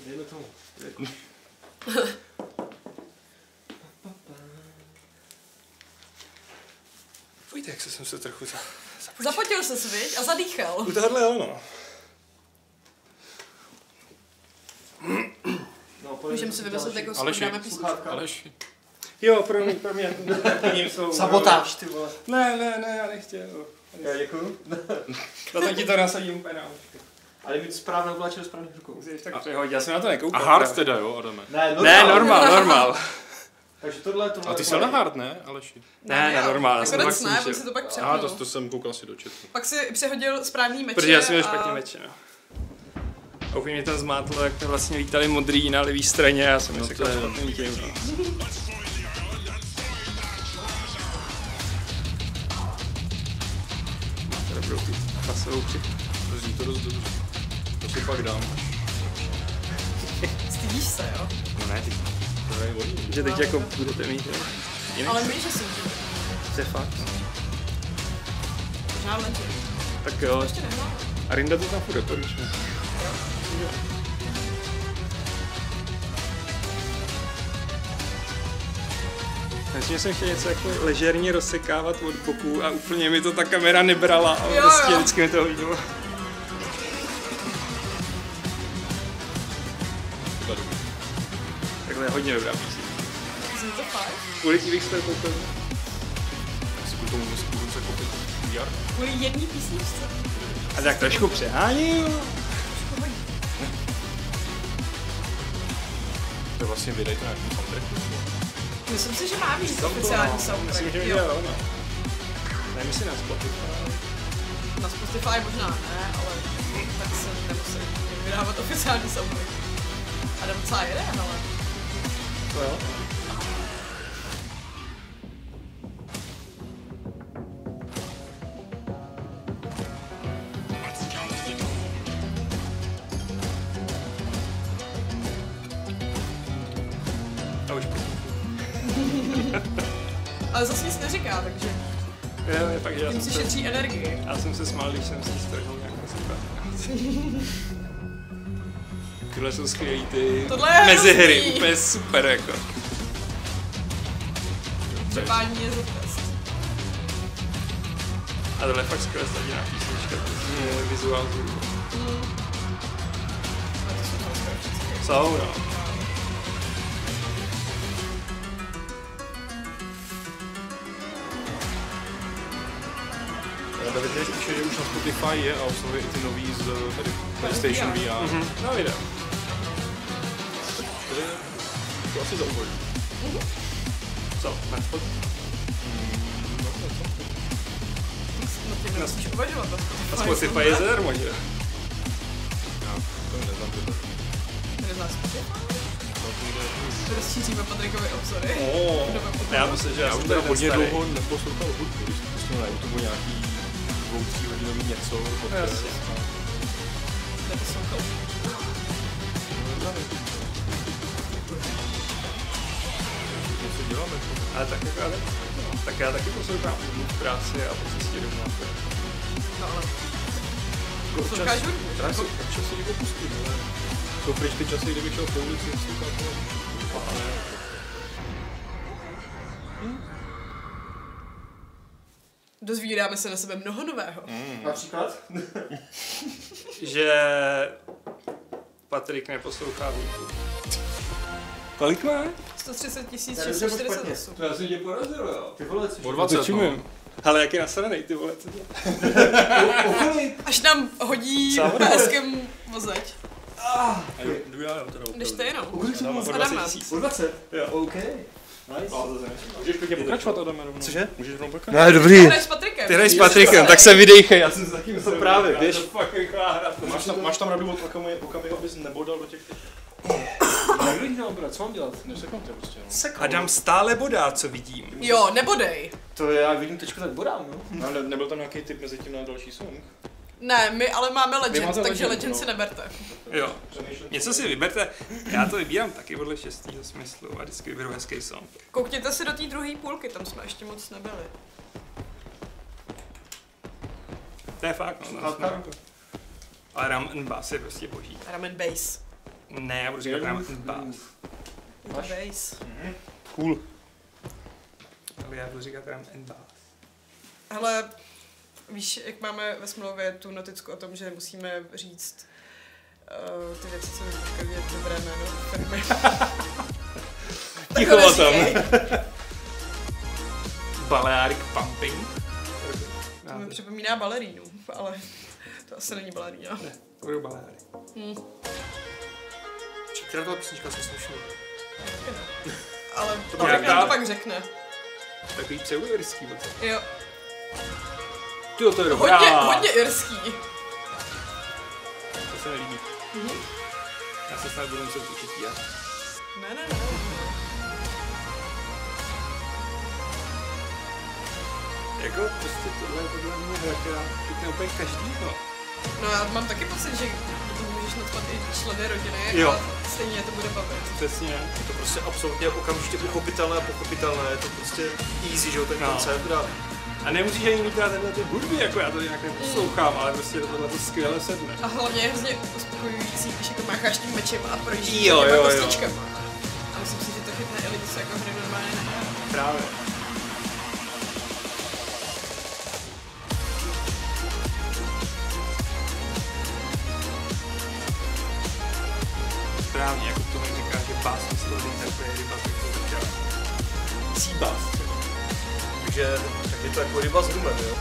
Dejme tomu. Pojďte, jak se jsem se trochu za... zapotil. Zapotil ses, viď? A zadýchal. U tohohle jo, no. No, můžeme si vymyslet jako způsobujeme písničku. Aleši. Jo, pro mě, pro mě. Sabotáž, ty vole. Ne, ne, ne, já nechtěl. Jo, děkuju. No tak ti to nasadím penáčky. Ale mi správně oblačil správných rukou. Musíš tak přehodit, já jsem na to nekoukal. A hard teda jo, Adame? Ne, normál. Ne, normál, normál. Takže tohle, tohle... A ty jsi na hard, ne, Aleši? Ne, ne, normál. Akorát s nájem se to pak přehodil. Aha, to, to jsem koukal si do četky. Pak si přehodil správný meče. Protože já jsem měl špatně meče, no. A úplně mě tam zmátlo, jak to vlastně lítali modrý na levý straně, já jsem no si řekl špatný mítej. Pasovou při... Zní to dost dobře. To si pak dám. Stydíš se, jo? No ne, ty. To je vodní. Že teď jako budete mít, jo? Jinak. Ale víš, že jsou ty. To je fakt. Možná vlečí. Tak jo. Ještě nemohla. A Rinda to tam půjde, pojď. Jo. Vlastně jsem chtěl něco jako ležerně rozsekávat od boku a úplně mi to ta kamera nebrala, ale jo, vlastně jo. Vždycky mi to vidělo. Takhle je hodně dobrá písnička. Jsem to fajn. Kvůli tí bych se to koupil. Tak si kvůli tomu musím se koupit V R. Kvůli jedný písničce. A tak trošku přehánil. To je vlastně vydej to nějaký soundtrack. Myslím si, že má víc speciální soundtrack. Myslím, že jo, jo, no. Ne, myslím na Spotify. Na Spotify možná ne, ale tak se nemusím vydávat oficiální soundtrack. A jde docela jede, ale... To jo. Ale zase nic neříká, takže je, je, tak, já tím si šetří energii. Já jsem se smál, když jsem si strhnul nějak na sebe. Tyhle jsou skvělý ty mezihry, úplně super jako. Přepání je za test. A tohle je fakt skvělá stavěná písnička, to je vizuál zvuku. Mm. A to jsou tam skvělé všechny. Jsou, no. David je spíše, že už na Spotify je a oslovuje i ty nový z tady PlayStation V R. Mm-hmm. No jde. Tady to asi zauvolí. Mm-hmm. Co? Ne? Pod... No, ne, co? Na Spotify na Spotify je zadarmo, že? Já to neznám to. Neznám Spotify? Rozšíříme Patrikovi obzory. No, já myslím, že já už teda hodně dlouho neposlouchal hudbu, když jsem na YouTube nějaký dvou, tří hodinový něco. Jasně. Neposlouchal. Něco děláme. Ale tak jako já tak. Tak já taky poslouchám hudbu v práci a po cestě domů. No ale... Posloucháš hudbu? Občas si někdo pustí, ale... Jsou pryč ty časy, kdybych šel po ulici, vstupal to. A ne. Hmm. Dozvídáme se na sebe mnoho nového. Mm. Například? Že... Patrik neposlouchá hudbu. Kolik má? sto třicet tisíc šest set čtyřicet osm. To já jsem tě porazil, jo. Ty vole, co? O dvacet, no. Hele, jak je nasranej, ty vole, co dělá? Až nám hodí PSkem vozeď. Ah, jdu já teda opravdu. Jdeš ty jenom. O dvacet tisíc. O dvacet? Jo. OK. Nice. Můžeš klidně pokračovat, Adame, rovnou. Cože? Můžeš rovnou pokračovat? No, dobrý. Ty hraješ s Patrikem. Ty hraješ s Patrikem, tak se vydejchej. Já jsem se taky myslel. To právě, víš. To fucking hra. Máš tam radu od okamihu, abys nebodal do těch... Někdo jich dál bodat, co mám dělat? Neseknu tě prostě, no. Adam stále bodá, co vidím. Jo, nebodej. To já vidím tečku, tak bodám, no. Nebyl tam nějaký tip mezi tím na další song? Ne, my ale máme Legend, takže Legend si neberte. Jo, něco si vyberte. Já to vybírám taky podle šestýho smyslu a vždycky vyberu hezký song. Koukněte si do té druhé půlky, tam jsme ještě moc nebyli. To je fakt, no. Ale Ram and Bass je prostě boží. Ram and Bass. Ne, já budu říkat Ram and Bass. Bass. Cool. Ale já budu říkat Ram and Bass. Hele... Víš, jak máme ve smlouvě tu noticku o tom, že musíme říct uh, ty věci, co nemusíte vědět dobré jméno firmy. Ticho o tom. Balearic Pumping. To mi připomíná balerínu, ale to asi není balerína. Ne, to budou baleáry. Hmm. Která ta písnička se slušná? Ale to, to nám to pak řekne. Takový pseudo-irský moc. Jo. Tyjo, to je dobrá. Hodně, hodně irský. To se mi líbí. Mhm. Já se snad budu muset učit já. Ne, ne, ne. Jako prostě tohle je podle mě hra, která pěkně úplně každýho. No já mám taky pocit, že to můžeš nadpat i členy rodiny, jo. A stejně to bude bavit. Přesně. Je to prostě absolutně okamžitě uchopitelné a pochopitelné, je to prostě easy, že jo, ten no. koncept. A... a nemusíš ani mít tenhle ty hudby, jako já to nějak neposlouchám, mm. ale prostě tohle to skvěle sedne. A hlavně je hrozně uspokojující, když jako mácháš tím mečem a projíždíš těma kostičkama. A myslím si, že to chytné elity jsou jako hry normálně nehrávají. Právě. Správně, jako to mi říká, že bás vysloví, tak to je ryba, tak to začal. Cíbás. Takže je to jako ryba s rumem, jo?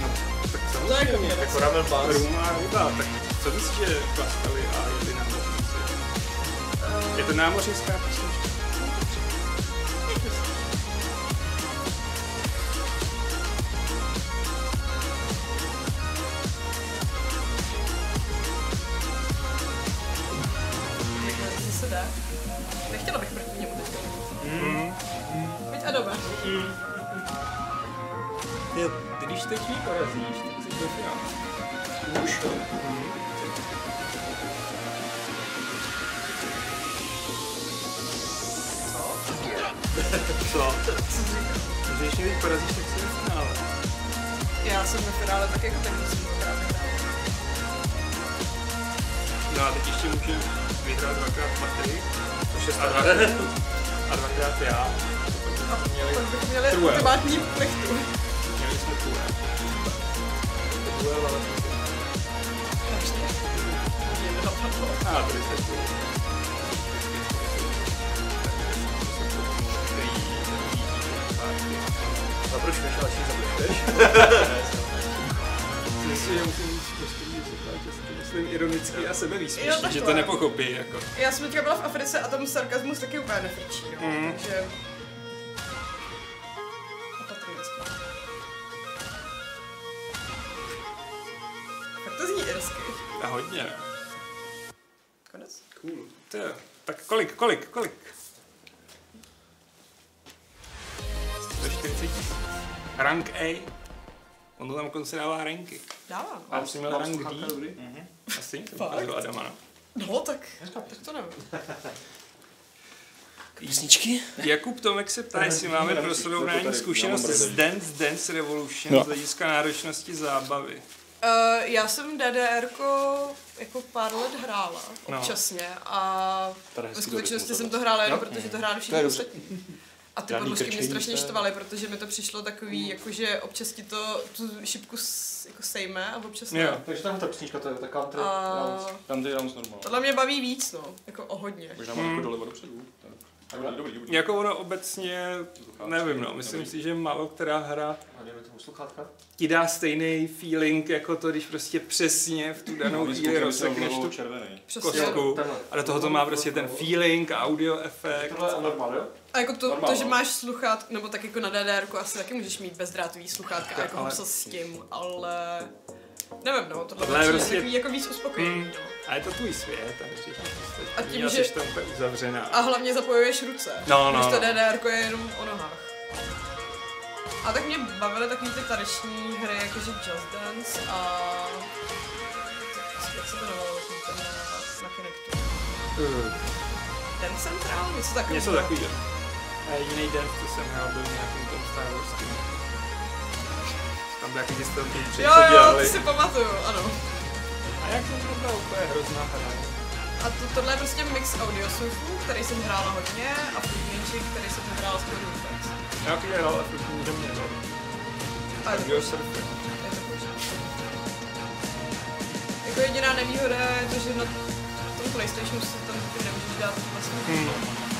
No, tak samozřejmě, tak jako ramen bás. Rum a ryba, tak co myslíš, že plaskali a jeli na námořnictví? Uh, je to námořnická písnička? Nechtěla bych proti němu teďka. Mm. Pojď a doba. Mm. Když teď mi porazíš, tak jsi do finále. Už? Mm. Co? Co? Když mi porazíš, tak jsi do finále. Já jsem ve finále tak jako tak musím dvakrát vyhrát. No a teď ještě můžu vyhrát dvakrát Patrik. A dvakrát já. A to měli truel. Měli jsme truel. Truel, ale a tady se truel. A proč nešel, až ji zabudeš? Myslím, že musím mít prostě něco myslím ironicky a sebevísměšně, jo, že to nepochopí jako. Já jsem teďka byla v Africe a tam sarkazmus taky úplně nefrčí, no, mm. takže... Tak to zní irsky. A hodně. Konec? Cool. To je. Tak kolik, kolik, kolik? sto čtyřicet tisíc. Rank A. On tam konce dává ranky. Dává. A jsi měl rank D. Mhm. Asi? To Adama, no? No, tak, tak to nevím. Písničky? Jakub Tomek se ptá, jestli máme pro srovnání zkušenost s Dance Dance Revolution no. z hlediska náročnosti zábavy. Uh, já jsem D D R ko jako pár let hrála občasně a ve skutečnosti jsem to hrála jenom, protože to hráli všichni ostatní. A ty podložky mě strašně štvaly, protože mi to přišlo takový, mm. jakože občas ti to tu šipku s, jako sejme a občas ne. Yeah. Takže tam ta písnička, to je ta country rounds normál. Tohle mě baví víc, no, jako o hodně. Možná mám jako dolevo dopředu. Jako ono obecně, nevím no, myslím si, že málo která hra ti dá stejný feeling jako to, když prostě přesně v tu danou chvíli rozsekneš tu kostku a do toho to má prostě ten feeling a audio efekt. A jako to, to že máš sluchátko, nebo tak jako na D D R ku asi taky můžeš mít bezdrátový sluchátka a jako hopsat s tím, ale nevím no, tohle je takový jako víc uspokojení. A je to tvůj svět, tam ještě a tím, že... jsi tam úplně uzavřená. A hlavně zapojuješ ruce, no, no, když to D D R ko je jenom o nohách. A tak mě bavily takový ty taneční hry, jakože Just Dance a... Jak se to jmenovalo na, na Kinectu? Mm. Dance Central? Něco takový. Něco takový, jo. A jediný dance, co jsem hrál, byl nějakým tom Star Wars. Tam byl jaký stylky, že jo, jo, to si pamatuju, ano. A jak jsem to byla úplně hrozná hra. A to, tohle je prostě mix Audiosurfu, který jsem hrála hodně, a Fruitninji, který jsem hrála s Produtex. Já taky hrál a Fruitninji mě hrál. Audiosurf. Je to pořád. Jako jediná nevýhoda je to, že na tom PlayStationu si tam taky nemůžeš dát vlastně hmm.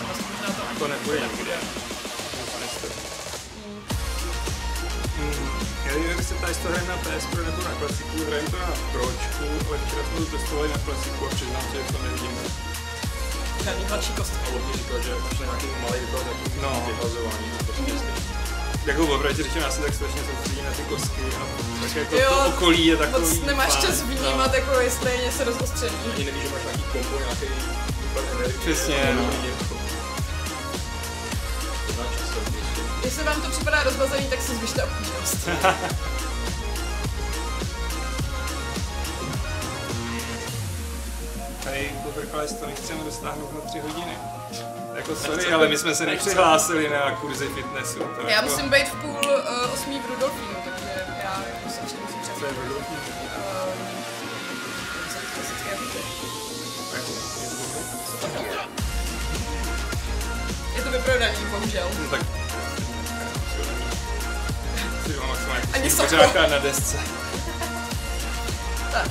a vlastně možná to ani. To nepůjde nikde. To nepůjde. Já nevím, se tady to hrajem na P S čtyři nebo na klasiku, hrajem to na Pročku, ale včera jsme to testovali na klasiku a přiznám se, že to nevidím. Já mít mladší kostky. A hodně říkal, že už na nějaký malý výklad, nějaký vyhazování, to prostě stejný. Jako opravdu říkám, já se tak strašně soustředím na ty kostky a tak jako jo, to okolí je takový. Moc nemáš pán, čas vnímat, jako stejně se rozostření. Ani nevíš, že máš nějaký kombo, nějaký výpad energie. Přesně, no. Jestli vám to připadá rozbazený, tak si zvyšte obtížnost. Tady poprvé to nechceme dostáhnout na tři hodiny. Jako sorry, ale my jsme se nepřihlásili na kurzy fitnessu. Já jako... musím být v půl uh, osmí v Rudolfínu, takže já jako se ještě musím přesvědčit. Co je v Rudolfínu? Co je klasické výtě. Je to vyprodaný, bohužel. No tak... Což mám maximálně kusím pořádka na desce. Tak.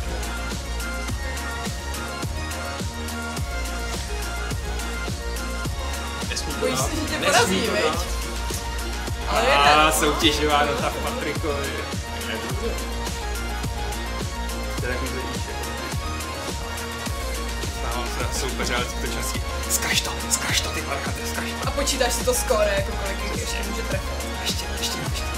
Bojíš se, že tě porazí, viď? Ale je tak. Soutěživá nota v Patrikovi. To je takový zedíček. Znávám se na soupeře, ale to časí. Zkraž to, zkraž to, ty parchate, zkraž to. A počítáš si to skóre, jako kolik ještě může trefit. Ještě, ještě, ještě.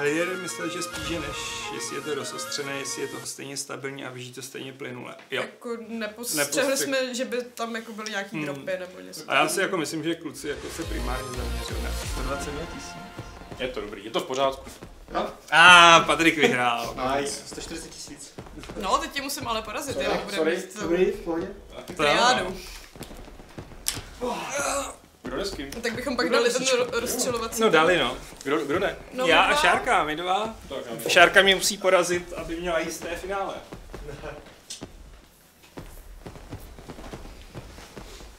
Lidé mysleli, že spíše než jestli je to rozostřené, jestli je to stejně stabilní a běží to stejně plynule. Jo. Jako nepostřehli jsme, že by tam jako byly nějaký hmm. dropy nebo něco. A já si jako myslím, že kluci jako se primárně zaměřují na sto dvacet tisíc. Je to dobrý, je to v pořádku. No? A ah, Patrik vyhrál. Nice. sto čtyřicet tisíc. No, teď tě musím ale porazit, jinak bude mít triádu. No, tak bychom pak kdo dali ten rozstřelovací. No dali no. Kdo, kdo ne? No, já a Šárka, my dva. Tak, Šárka mě musí porazit, aby měla jisté finále.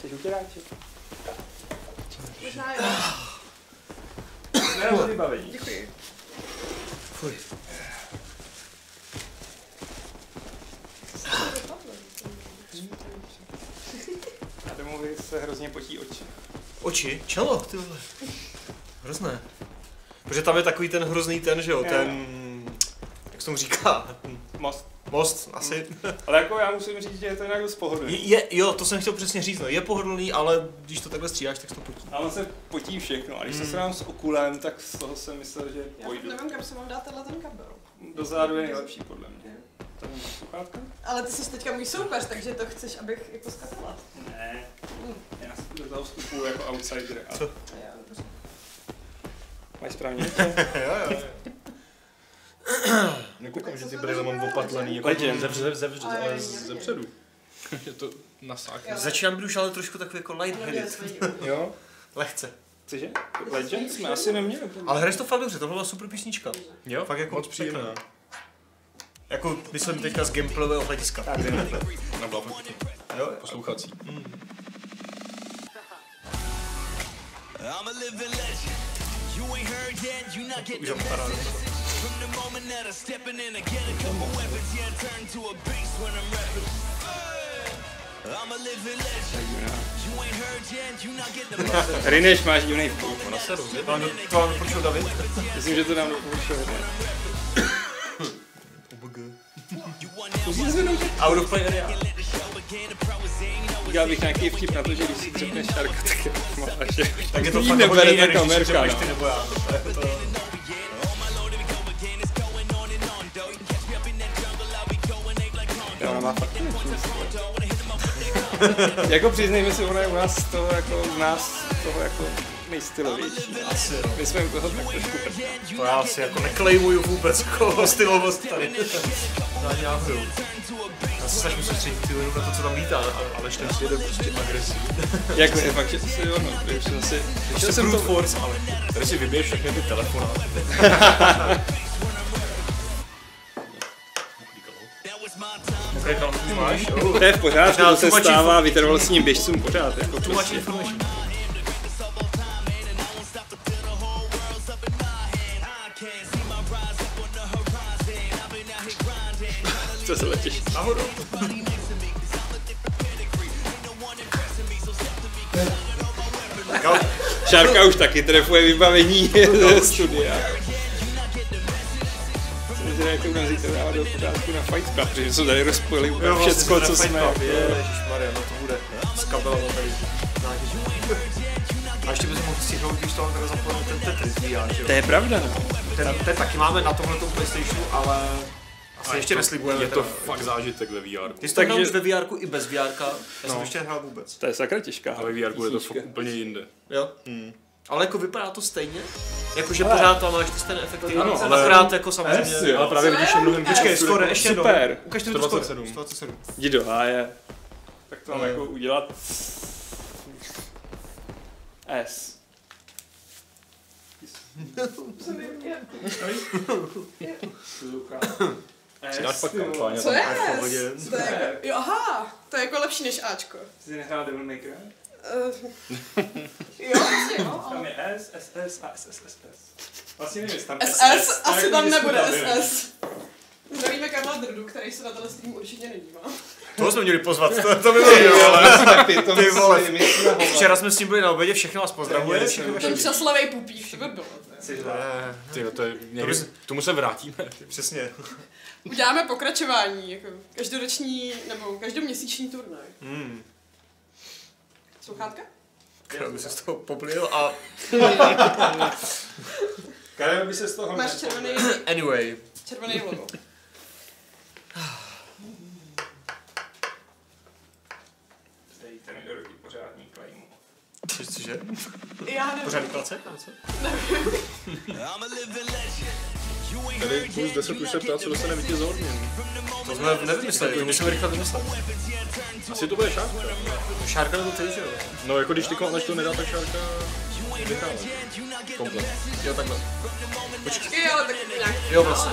Ty žutěráček. Možná jo. Ne, to vybavení. Děkuji. Fuj. A domově se hrozně potí oči. Oči? Čelo, ty vole. Hrozné. Protože tam je takový ten hrozný ten, že jo, ten... Jak se tomu říká? Most. Most, asi. Ale jako já musím říct, že je to jinak dost pohodlný. Je, jo, to jsem chtěl přesně říct, no. Je pohodlný, ale když to takhle stříháš, tak to potí. Ale se potí všechno, a když se srovnám s okulem, tak z toho jsem myslel, že já pojdu. Já nevím, kam se mám dát tenhle ten kabel. Dozadu je nejlepší, podle mě. Tam mám sluchátka. Ale ty jsi teďka můj soupeř, takže to chceš, abych jako zkazala. Ne. Já si do toho vstupuju jako outsider. A... Co? Máš správně? Jo, jo. Nekoukám, že ty brýle mám opatlený. Letím, zepředu. Je to nasákne. Začínám být už ale trošku takový jako light-headed. Jo? Lehce. Cože? Legend jsme asi neměli. Ale hraješ to fakt dobře, to byla super písnička. Jo? Fakt jako moc příjemná. Jako myslím teďka z gameplayového hlediska. Tak, ona byla jo, poslouchací. Mm. Už mám parádu. Rineš, máš divnej vpůl. Ona se rozvědá. To vám doporučil David? Myslím, že to nám doporučil. Out of play area. Udělal bych nějaký vtip na to, že když si přepneš Šárka, tak je to máš. Tak je to fakt nebere ta kamerka, když ty nebo já. Já ona má fakt nečím. Jako přiznejme si, ona je u nás toho jako, z nás toho jako nejstylovější. Asi jo. My jsme toho tak trošku prčka. To já si jako neklejmuju vůbec jako stylovost tady. Já se snažím soustředit jenom na to, co tam lítá, ale čtyři jede prostě agresivní. Jako je fakt, že to si jo, no, když jsem si... Ještě jsem brute force, ale tady si vybiješ všechny ty telefonáty. To je v pořádku, to se stává vytrvalostním běžcům pořád, jako prostě. přes letiště. Nahoru. Šárka už taky trefuje vybavení ze studia. Myslím, že nějakou nazíte dávat do pořádku na Fight Club, protože jsou tady rozpojili úplně všecko, co jsme... Ježišmarja, no to bude skabelovat tady nátěží. A ještě bychom mohli stihnout, když toho takhle zapojil ten Tetris V R. To je pravda. Ten, ten taky máme na tomhletom PlayStationu, ale... asi ještě neslibujeme. Je to fakt zážitek ve V R. Ty jsi to hrál ve V R i bez V R. Já jsem to ještě nehrál vůbec. To je sakra těžká. Ale ve V R je to fakt úplně jinde. Jo? Ale jako vypadá to stejně? Jakože pořád tam máš ty stejné efekty. Ano, ale akorát jako samozřejmě. Ale právě vidíš mnohem... Počkej, skoro ještě jednou. Super. Ukaž mi to skoro. sto dvacet sedm. Jdi do háje. Tak to mám jako udělat... S. Přidáš pak kampaně. Co je S? To je jako, aha, to je jako lepší než Ačko. Jsi nehrál Devon Maker? Uh, jo, vlastně jo. Tam je S, S S a S S S S. Vlastně nevím, tam S S, asi tam nebude S S. Zdravíme Karla Drdu, který se na tenhle stream určitě nedívá. Toho jsme měli pozvat, to, to by bylo, ale ty vole. Včera jsme s ním byli na obědě, všechno vás pozdravuje. Ten přeslavej pupík, to by bylo. Tyjo, to je, někdy, tomu se vrátíme. Přesně. Uděláme pokračování, jako každoroční, nebo každoměsíční turnaj. Hmm. Sluchátka? Karel by se z toho poblil a... Karel by se z toho... Máš červený... Anyway. Červený logo. Tady ten dorodí pořádný klejmu. Cože? Já nevím. Pořádný klacek? Nevím. Tady plus deset už se ptá, co dostane vítěz za odměnu. To jsme nevymysleli, to musíme rychle vymyslet. Asi to bude Šárka. Šárka nebo ty, že jo? No jako když ty konec to nedá, tak Šárka... Vychále. Komplet. Jo, takhle. Počkej, jo, tak nějak. Jo, vlastně.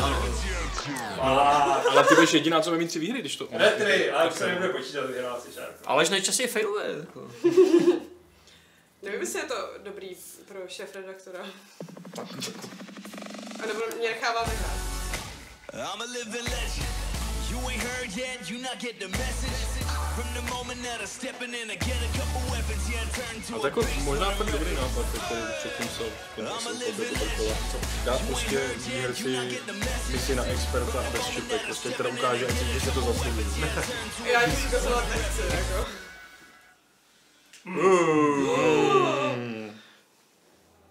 Ale ty budeš jediná, co bude mít tři výhry, když to... Ne, tři, ale už se nebude počítat, vyhrál si Šárka. Ale až nejčastěji failuje, jako. Nevím, jestli je to dobrý pro šéfredaktora. Tak, tak. A nebo mě nechává vyhrát. A tak možná fakt dobrý nápad, který předtím jsou, dát prostě výherci misi na experta a bez šipek, prostě která ukáže, že se to zaslíbí. Já nic ukazovat nechci, jako.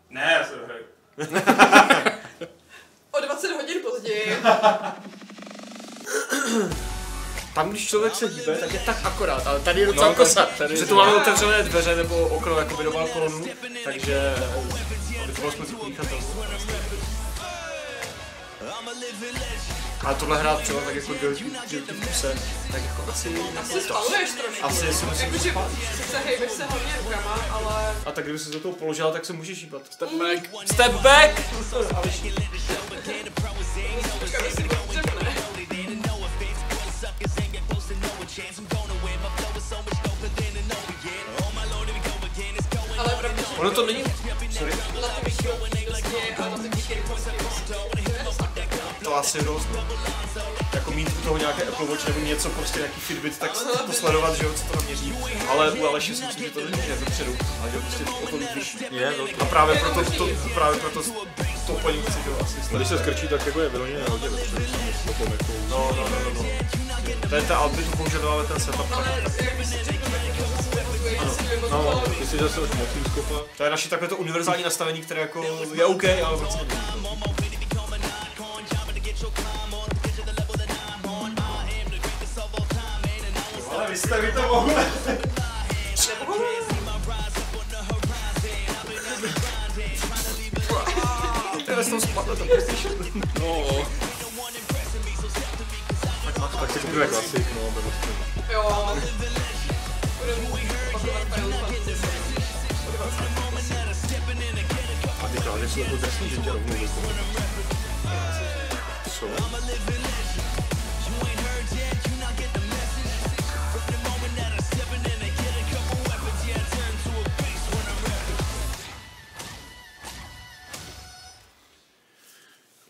Ne, já se dohraju. O dvacet hodin později. Tam, když člověk se hýbe, tak je tak akorát, ale tady je docela no, kosa. Že tu máme otevřené dveře nebo okno, jakoby do balkonu, takže... aby to bylo smutný klíkatelný. Ale tohle hrát třeba tak jako dělčí v kuse, tak jako asi... Asi spaluješ trošku. Asi si musím spal. Sice hejbeš se hlavně rukama, ale... A tak kdyby jsi do toho položila, tak se můžeš hýbat. Step back! Step back! Ono to není... Sorry. To asi hrozně. Jako mít u toho nějaké Apple Watch nebo něco, prostě nějaký Fitbit, tak to sledovat, že jo, co to tam měří. Ale u Aleši si myslím, že to není, že dopředu, ale že prostě o tom vyšší. Je, a právě proto to, právě proto to po ní chci dělat asi. Když se skrčí, tak jako je vyloženě hodně dopředu. No, no, no, no. Tady ta Alby tu používáme ten setup. Ano, no, ty si zase musím skopat. To je naše takové to univerzální nastavení, které jako je OK, ale vlastně ale vy jste vy to mohli. Tyhle jste spadlo to PlayStation. No. Tak si kupuji klasik, no, nebo jste. Jo. A ty právě jsou jako drsný, že tě rovnou vykonují. Jsou.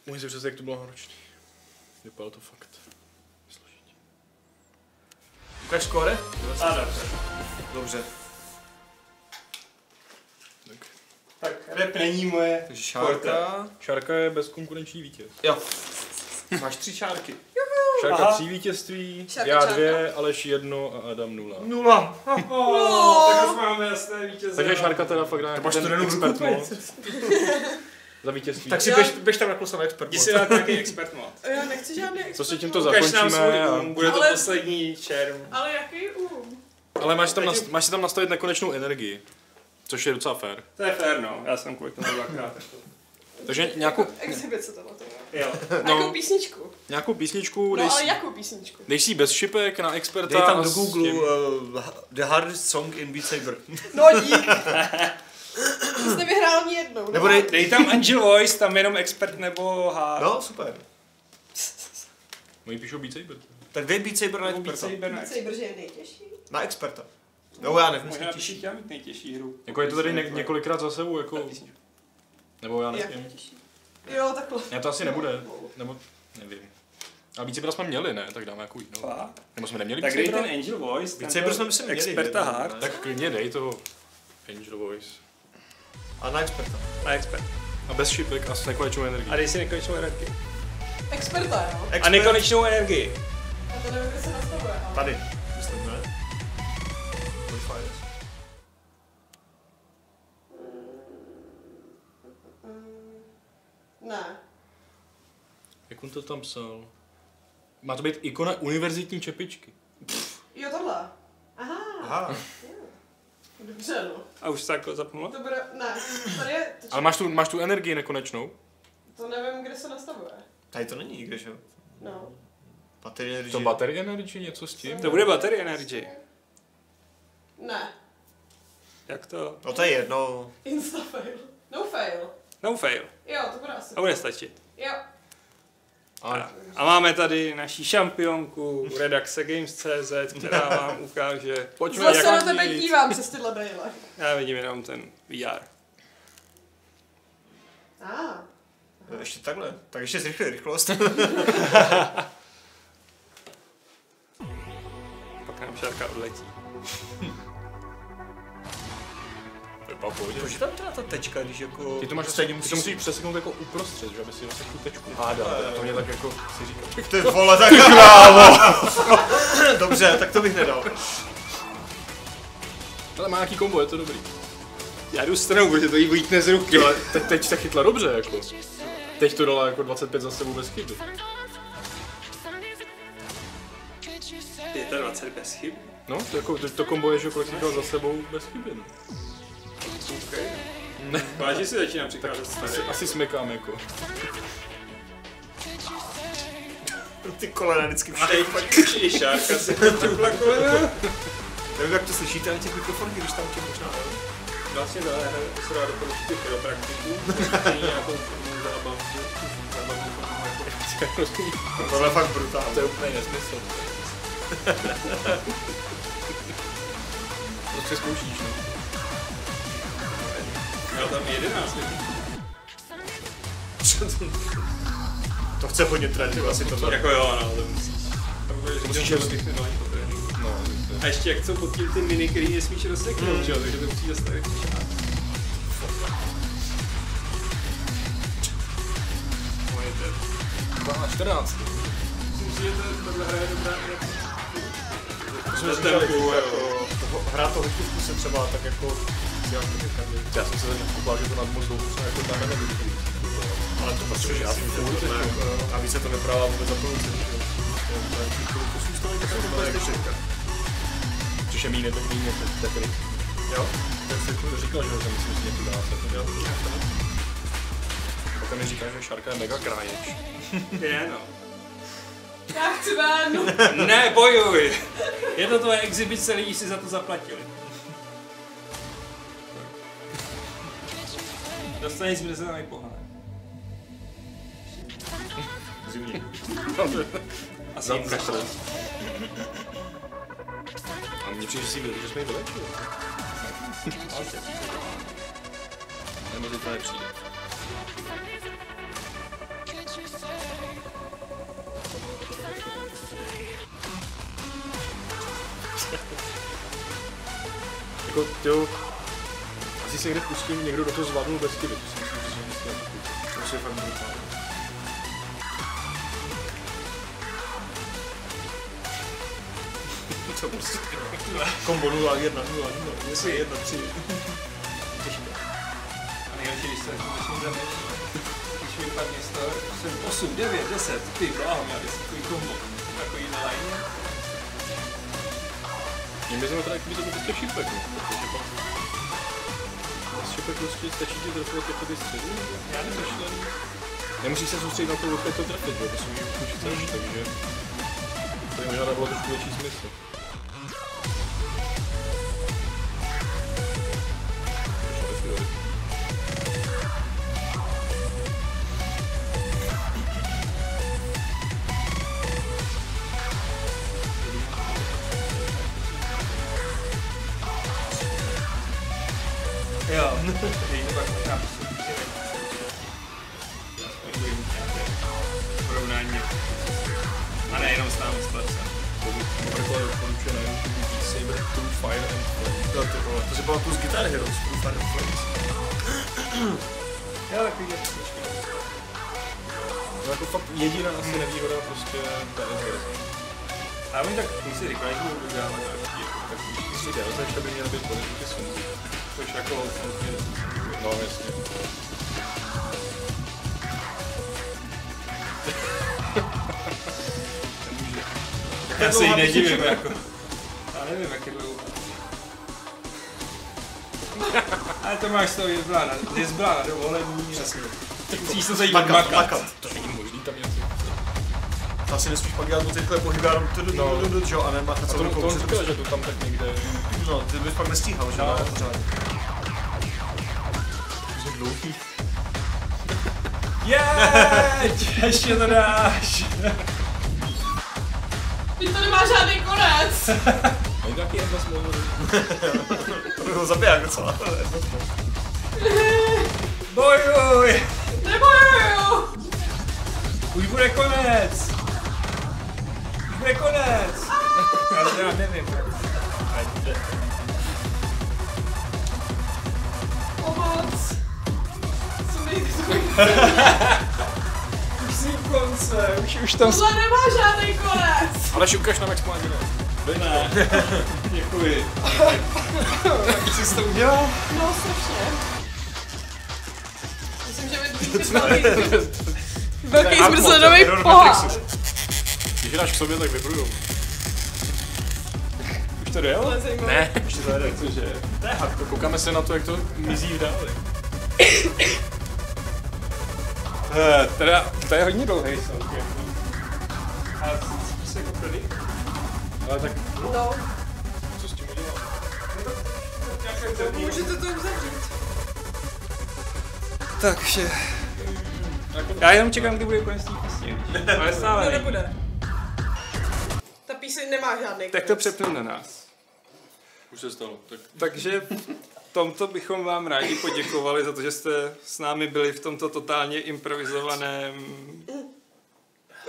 Můžu si představit, jak to bylo náročný. Vypadalo to fakt složitě. Crash Core? A dobře. Dobře. Tak. Tak rap není moje. Takže šárka. Šárka je bezkonkurenční vítěz. Jo. Máš tři šárky. Šárka Aha. Tří vítězství, šárka, já dvě, šárka. Aleš jedno a Adam nula. Nula! Oh, tak máme jasné vítězství. Takže Šárka teda fakt dá ten expert mod. Za vítězství. Tak si bež, bež tam na plus na expert mod. Jsi dá nějaký expert mod. Já nechci žádný expert mod. Co si tímto zakončíme a bude to ale, poslední čerm. Ale jaký um? Ale máš, tam nastavit, máš si tam nastavit nekonečnou energii, což je docela fair. To je fair, no. Já jsem kvůli tomu dvakrát. Takže nějakou... Exhibice tohle to jo. Nějakou no, písničku. Nějakou písničku. No ale jakou písničku? Dej si bez šipek na experta. Dej tam do Google uh, The Hardest Song in B-Cyber. No dík. To jste vyhrál ani jednou. No? Nebo dej, dej tam Angel Voice, tam jenom expert nebo hard. No super. Moji píšou B-Cyber. Tak dej B-Cyber na experta. B-Cyber, že je nejtěžší? Na experta. No já nevím, možná bych chtěl mít nejtěžší hru. Jako je to tady několikrát za sebou jako... Nebo já nevím. Jo, takhle. Ne, to asi nebude. Nebo nevím. A víc jsme měli, ne? Tak dáme jako jinou. Nebo jsme neměli víc. Tak dej ten Angel Voice. Víc jsme myslím experta hard. Tak klidně dej toho Angel Voice. A na experta. Na experta. A bez šipek a s nekonečnou energií. A dej si nekonečnou energii. Experta, jo. A nekonečnou energii. A to nevím, kde se nastavuje. Tady. Myslím, ne? Ne. Jak on to tam psal? Má to být ikona univerzitní čepičky. Pff. Jo, tohle. Aha. Aha. Dobře, no. A už se jako zapnula? Dobré, ne. Tady je... Ale máš tu, máš tu energii nekonečnou? To nevím, kde se nastavuje. Tady to není nikde, že jo? No. Battery energy. To battery energy, něco s tím? To bude battery energy. Ne. Jak to? No to je jedno. Insta fail. No fail. No fail. Jo, to bude asi. A bude stačit. Jo. A, a máme tady naší šampionku redakce Games tečka cé zet, která vám ukáže... Počuji, se na tebe dívám přes tyhle brejle. Já vidím jenom ten V R. Ah. No, ještě takhle. Tak ještě zrychlí rychlost. Pak nám šárka odletí. Proč je tam teda ta tečka, když jako... Ty to máš stejně, musíš, musíš přeseknout jako uprostřed, že aby si vlastně tu tečku hádal, to mě tak jako si říkal. Ty vole, tak krávo! Dobře, tak to bych nedal. Ale má nějaký kombo, je to dobrý. Já jdu stranou, protože to jí vlítne z ruky. Ale te teď se chytla dobře, jako. Teď to dala jako dvacet pět za sebou bez chyby. dvacet pět bez chyby? No, to, jako, to, to kombo je, že kolik jsem za sebou bez chyby, no. Okay. Vážně si začínám přikázat starý. Asi, asi smykám jako. Ty kolena vždycky však. Pak i šárka si takhle kolena. Nevím, jak to slyšíte, ale těch mikrofonů, když tam tě možná nevím. Vlastně dá, se rád doporučíte chiropraktiku. Není nějakou zábavnou formu. Tohle je fakt brutální. To je úplně nesmysl. Prostě zkoušíš, no. Já tam jedenáct. To chce hodně trénit, asi to tak. Jako jo, no, to musíš. To musíš je vzdychnout na no, a ještě jak jsou pod tím ty mini, který nesmíš rozseknout, mm. Že jo, takže to musíš zastavit. čtrnáct. Musíš je to, tohle hraje dobrá hra. Hrá to hodně způsob třeba tak jako... Já jsem se začal koupal, že to nad moc dlouho třeba jako dáme nevydělí. Ale to prostě, že já jsem to hodně, a víc se to neprává vůbec za plnou cenu. Což je míně, tak míně, tak ryk. Jo? Tak jsi to říkal, že ho tam myslím, že mě to dá se. Jo? Potom mi říkáš, že Šárka je mega kráječ. Je, no. Já chci vám! Ne, bojuj! Je to tvoje exibice, lidi si za to zaplatili. Dostanej zmrzený pohánek. Zimní. A zimní zašel. A mně přijde, že si věděl, že jsme jí dolečili. Nebo teď tady přijde. Jako, jo, asi se někde pustím někdo, do toho zvládnul bez chyby. To se fakt může zvládnout. To prostě... Kombo nula jedna nula nula. Jestli je jedna tři. Těžké. A nejlepší, když se skutečně zaměříme. Když vypadně osm, devět, deset, ty bláho, měl jsi takový kombo. Takový na line. Měli bychom teda, jak by to byl prostě šipek, no. Protože pak... Z šipek prostě stačí ti trefovat jako ty středu, nebo? Já netrefím. Nemusíš se soustředit na to, jak to trefit, bo to jsou mě učit až, takže... To je možná nebylo trošku větší smysl. Jo, je to pak možná poslední. Děkuji mu nějaké porovnání. A nejenom s námi s plecem. Takhle doporučuje na YouTube Beat Saber, True Fire and Flames. Jo, ty vole, to si pamatuju z Guitar Heroes, True Fire and Flames. Jo, takový je přesněčky. No jako fakt jediná asi nevýhoda prostě P S. A oni tak musí říkají, že budu dělat nějaký jako takový. Myslím, že rozhodně by měly být podležitě slunky. Což jako samozřejmě... No, jasně. Já se jí nedivím, jako. Já nevím, jak je dlouho. Ale to máš z toho jezblána, jezblána do ohlední. Přesně. Musíš to se jí makat. Makat, to není možný tam něco. To asi nesmíš pak dělat do těchto pohyby, já jenom jo, a nemakat celou rukou. A to on říkal, že to tam tak někde... No, ty bys pak nestíhal, že jo? To je dlouhý. Jeď! Ještě to dáš! Teď to nemá žádný konec! Není to taky jedna smlouva. To by ho zabiják docela. Bojuj! Nebojuju! Už bude konec! Už bude konec! Já to já nevím. Pomoc! Co nejde? Konce, už, už tam... Tohle nemá žádný konec! Ale šukáš nám, jak jsme ani ne. Ne. Děkuji. Jak jsi to udělal? No, strašně. Myslím, že mi velký... velký zmrzlenový pohár. Když dáš k sobě, tak vybrujou. Už to dojel? Ne. Už to dojel, cože? Koukáme se na to, jak to mizí v dále. Uh, teda, to je hodně dlouhý sound, jako. A jsi se jako prvý? Ale tak... No. Co s tím udělám? No tak, tak můžete to uzavřít. Tak, vše. Já jenom čekám, kdy bude konec tý písně. Ale stále. To nebude. Ta píseň nemá žádný konec. Tak to přepnu na nás. Už se stalo. Tak. Takže... Tomto bychom vám rádi poděkovali za to, že jste s námi byli v tomto totálně improvizovaném...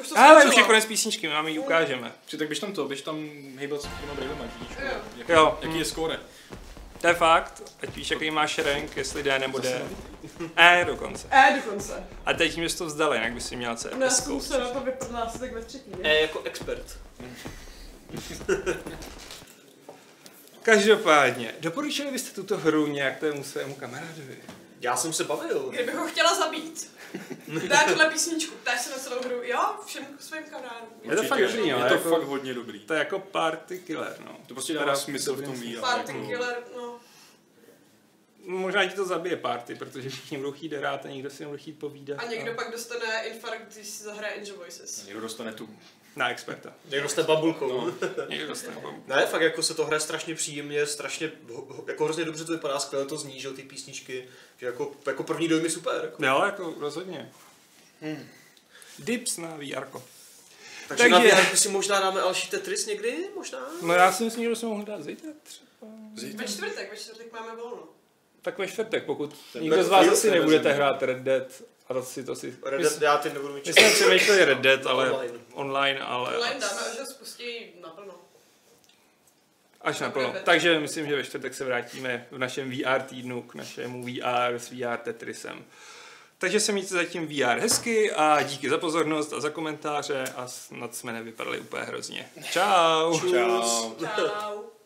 Už to ale už je konec písničky, my vám ji ukážeme. Při tak běž tam to, běž tam hejbat s těma brejlema, jaký, jo. Jaký je skóre? To je fakt, ať víš, jaký máš rank, jestli D nebo D. E dokonce. E dokonce. A teď tím, že jsi to vzdali, jinak bys si měla C F S. Ne, jsem se na to vypadná se tak ve třetí. E jako expert. Každopádně, doporučili byste tuto hru nějak tému svému kamarádovi? Já jsem se bavil. Kdybych ho chtěla zabít. Dá tuhle písničku, dáš se na celou hru, jo, všem svým kamarádům. Je to fakt dobrý, jo. Je to jako, fakt hodně dobrý. To je jako party killer, no. To prostě dává smysl v tom ví. Party jako... killer, no. Možná ti to zabije party, protože všichni budou chtít hrát a někdo si budou chtít povídat. A někdo a... pak dostane infarkt, když si zahraje Angel Voices. A někdo dostane tu... Na experta. Někdo jste babulkou. No, někdo jste babulkou. Ne, fakt jako se to hraje strašně příjemně, strašně, jako hrozně dobře to vypadá, skvěle to zní, že ty písničky, že jako, jako první dojmy super. Jako. Jo, jako rozhodně. Hmm. Dips na V R ko. Takže, Takže na V R si možná dáme další Tetris někdy, možná? No já si myslím, že bychom mohli dát zítra třeba. Zítra? Ve čtvrtek, ve čtvrtek máme volno. Tak ve čtvrtek, pokud nikdo z vás asi nebudete hrát Red Dead. A to si to si... Red Dead, já teď nebudu mít čekat. My jsme přemýšleli Red Dead, ale online. Online, ale... Online dáme, až ho spustí naplno. Až naplno. Takže myslím, že ve čtvrtek se vrátíme v našem V R týdnu k našemu V R s V R Tetrisem. Takže se mějte zatím V R hezky a díky za pozornost a za komentáře a snad jsme nevypadali úplně hrozně. Čau! Čus. Čau! Čau.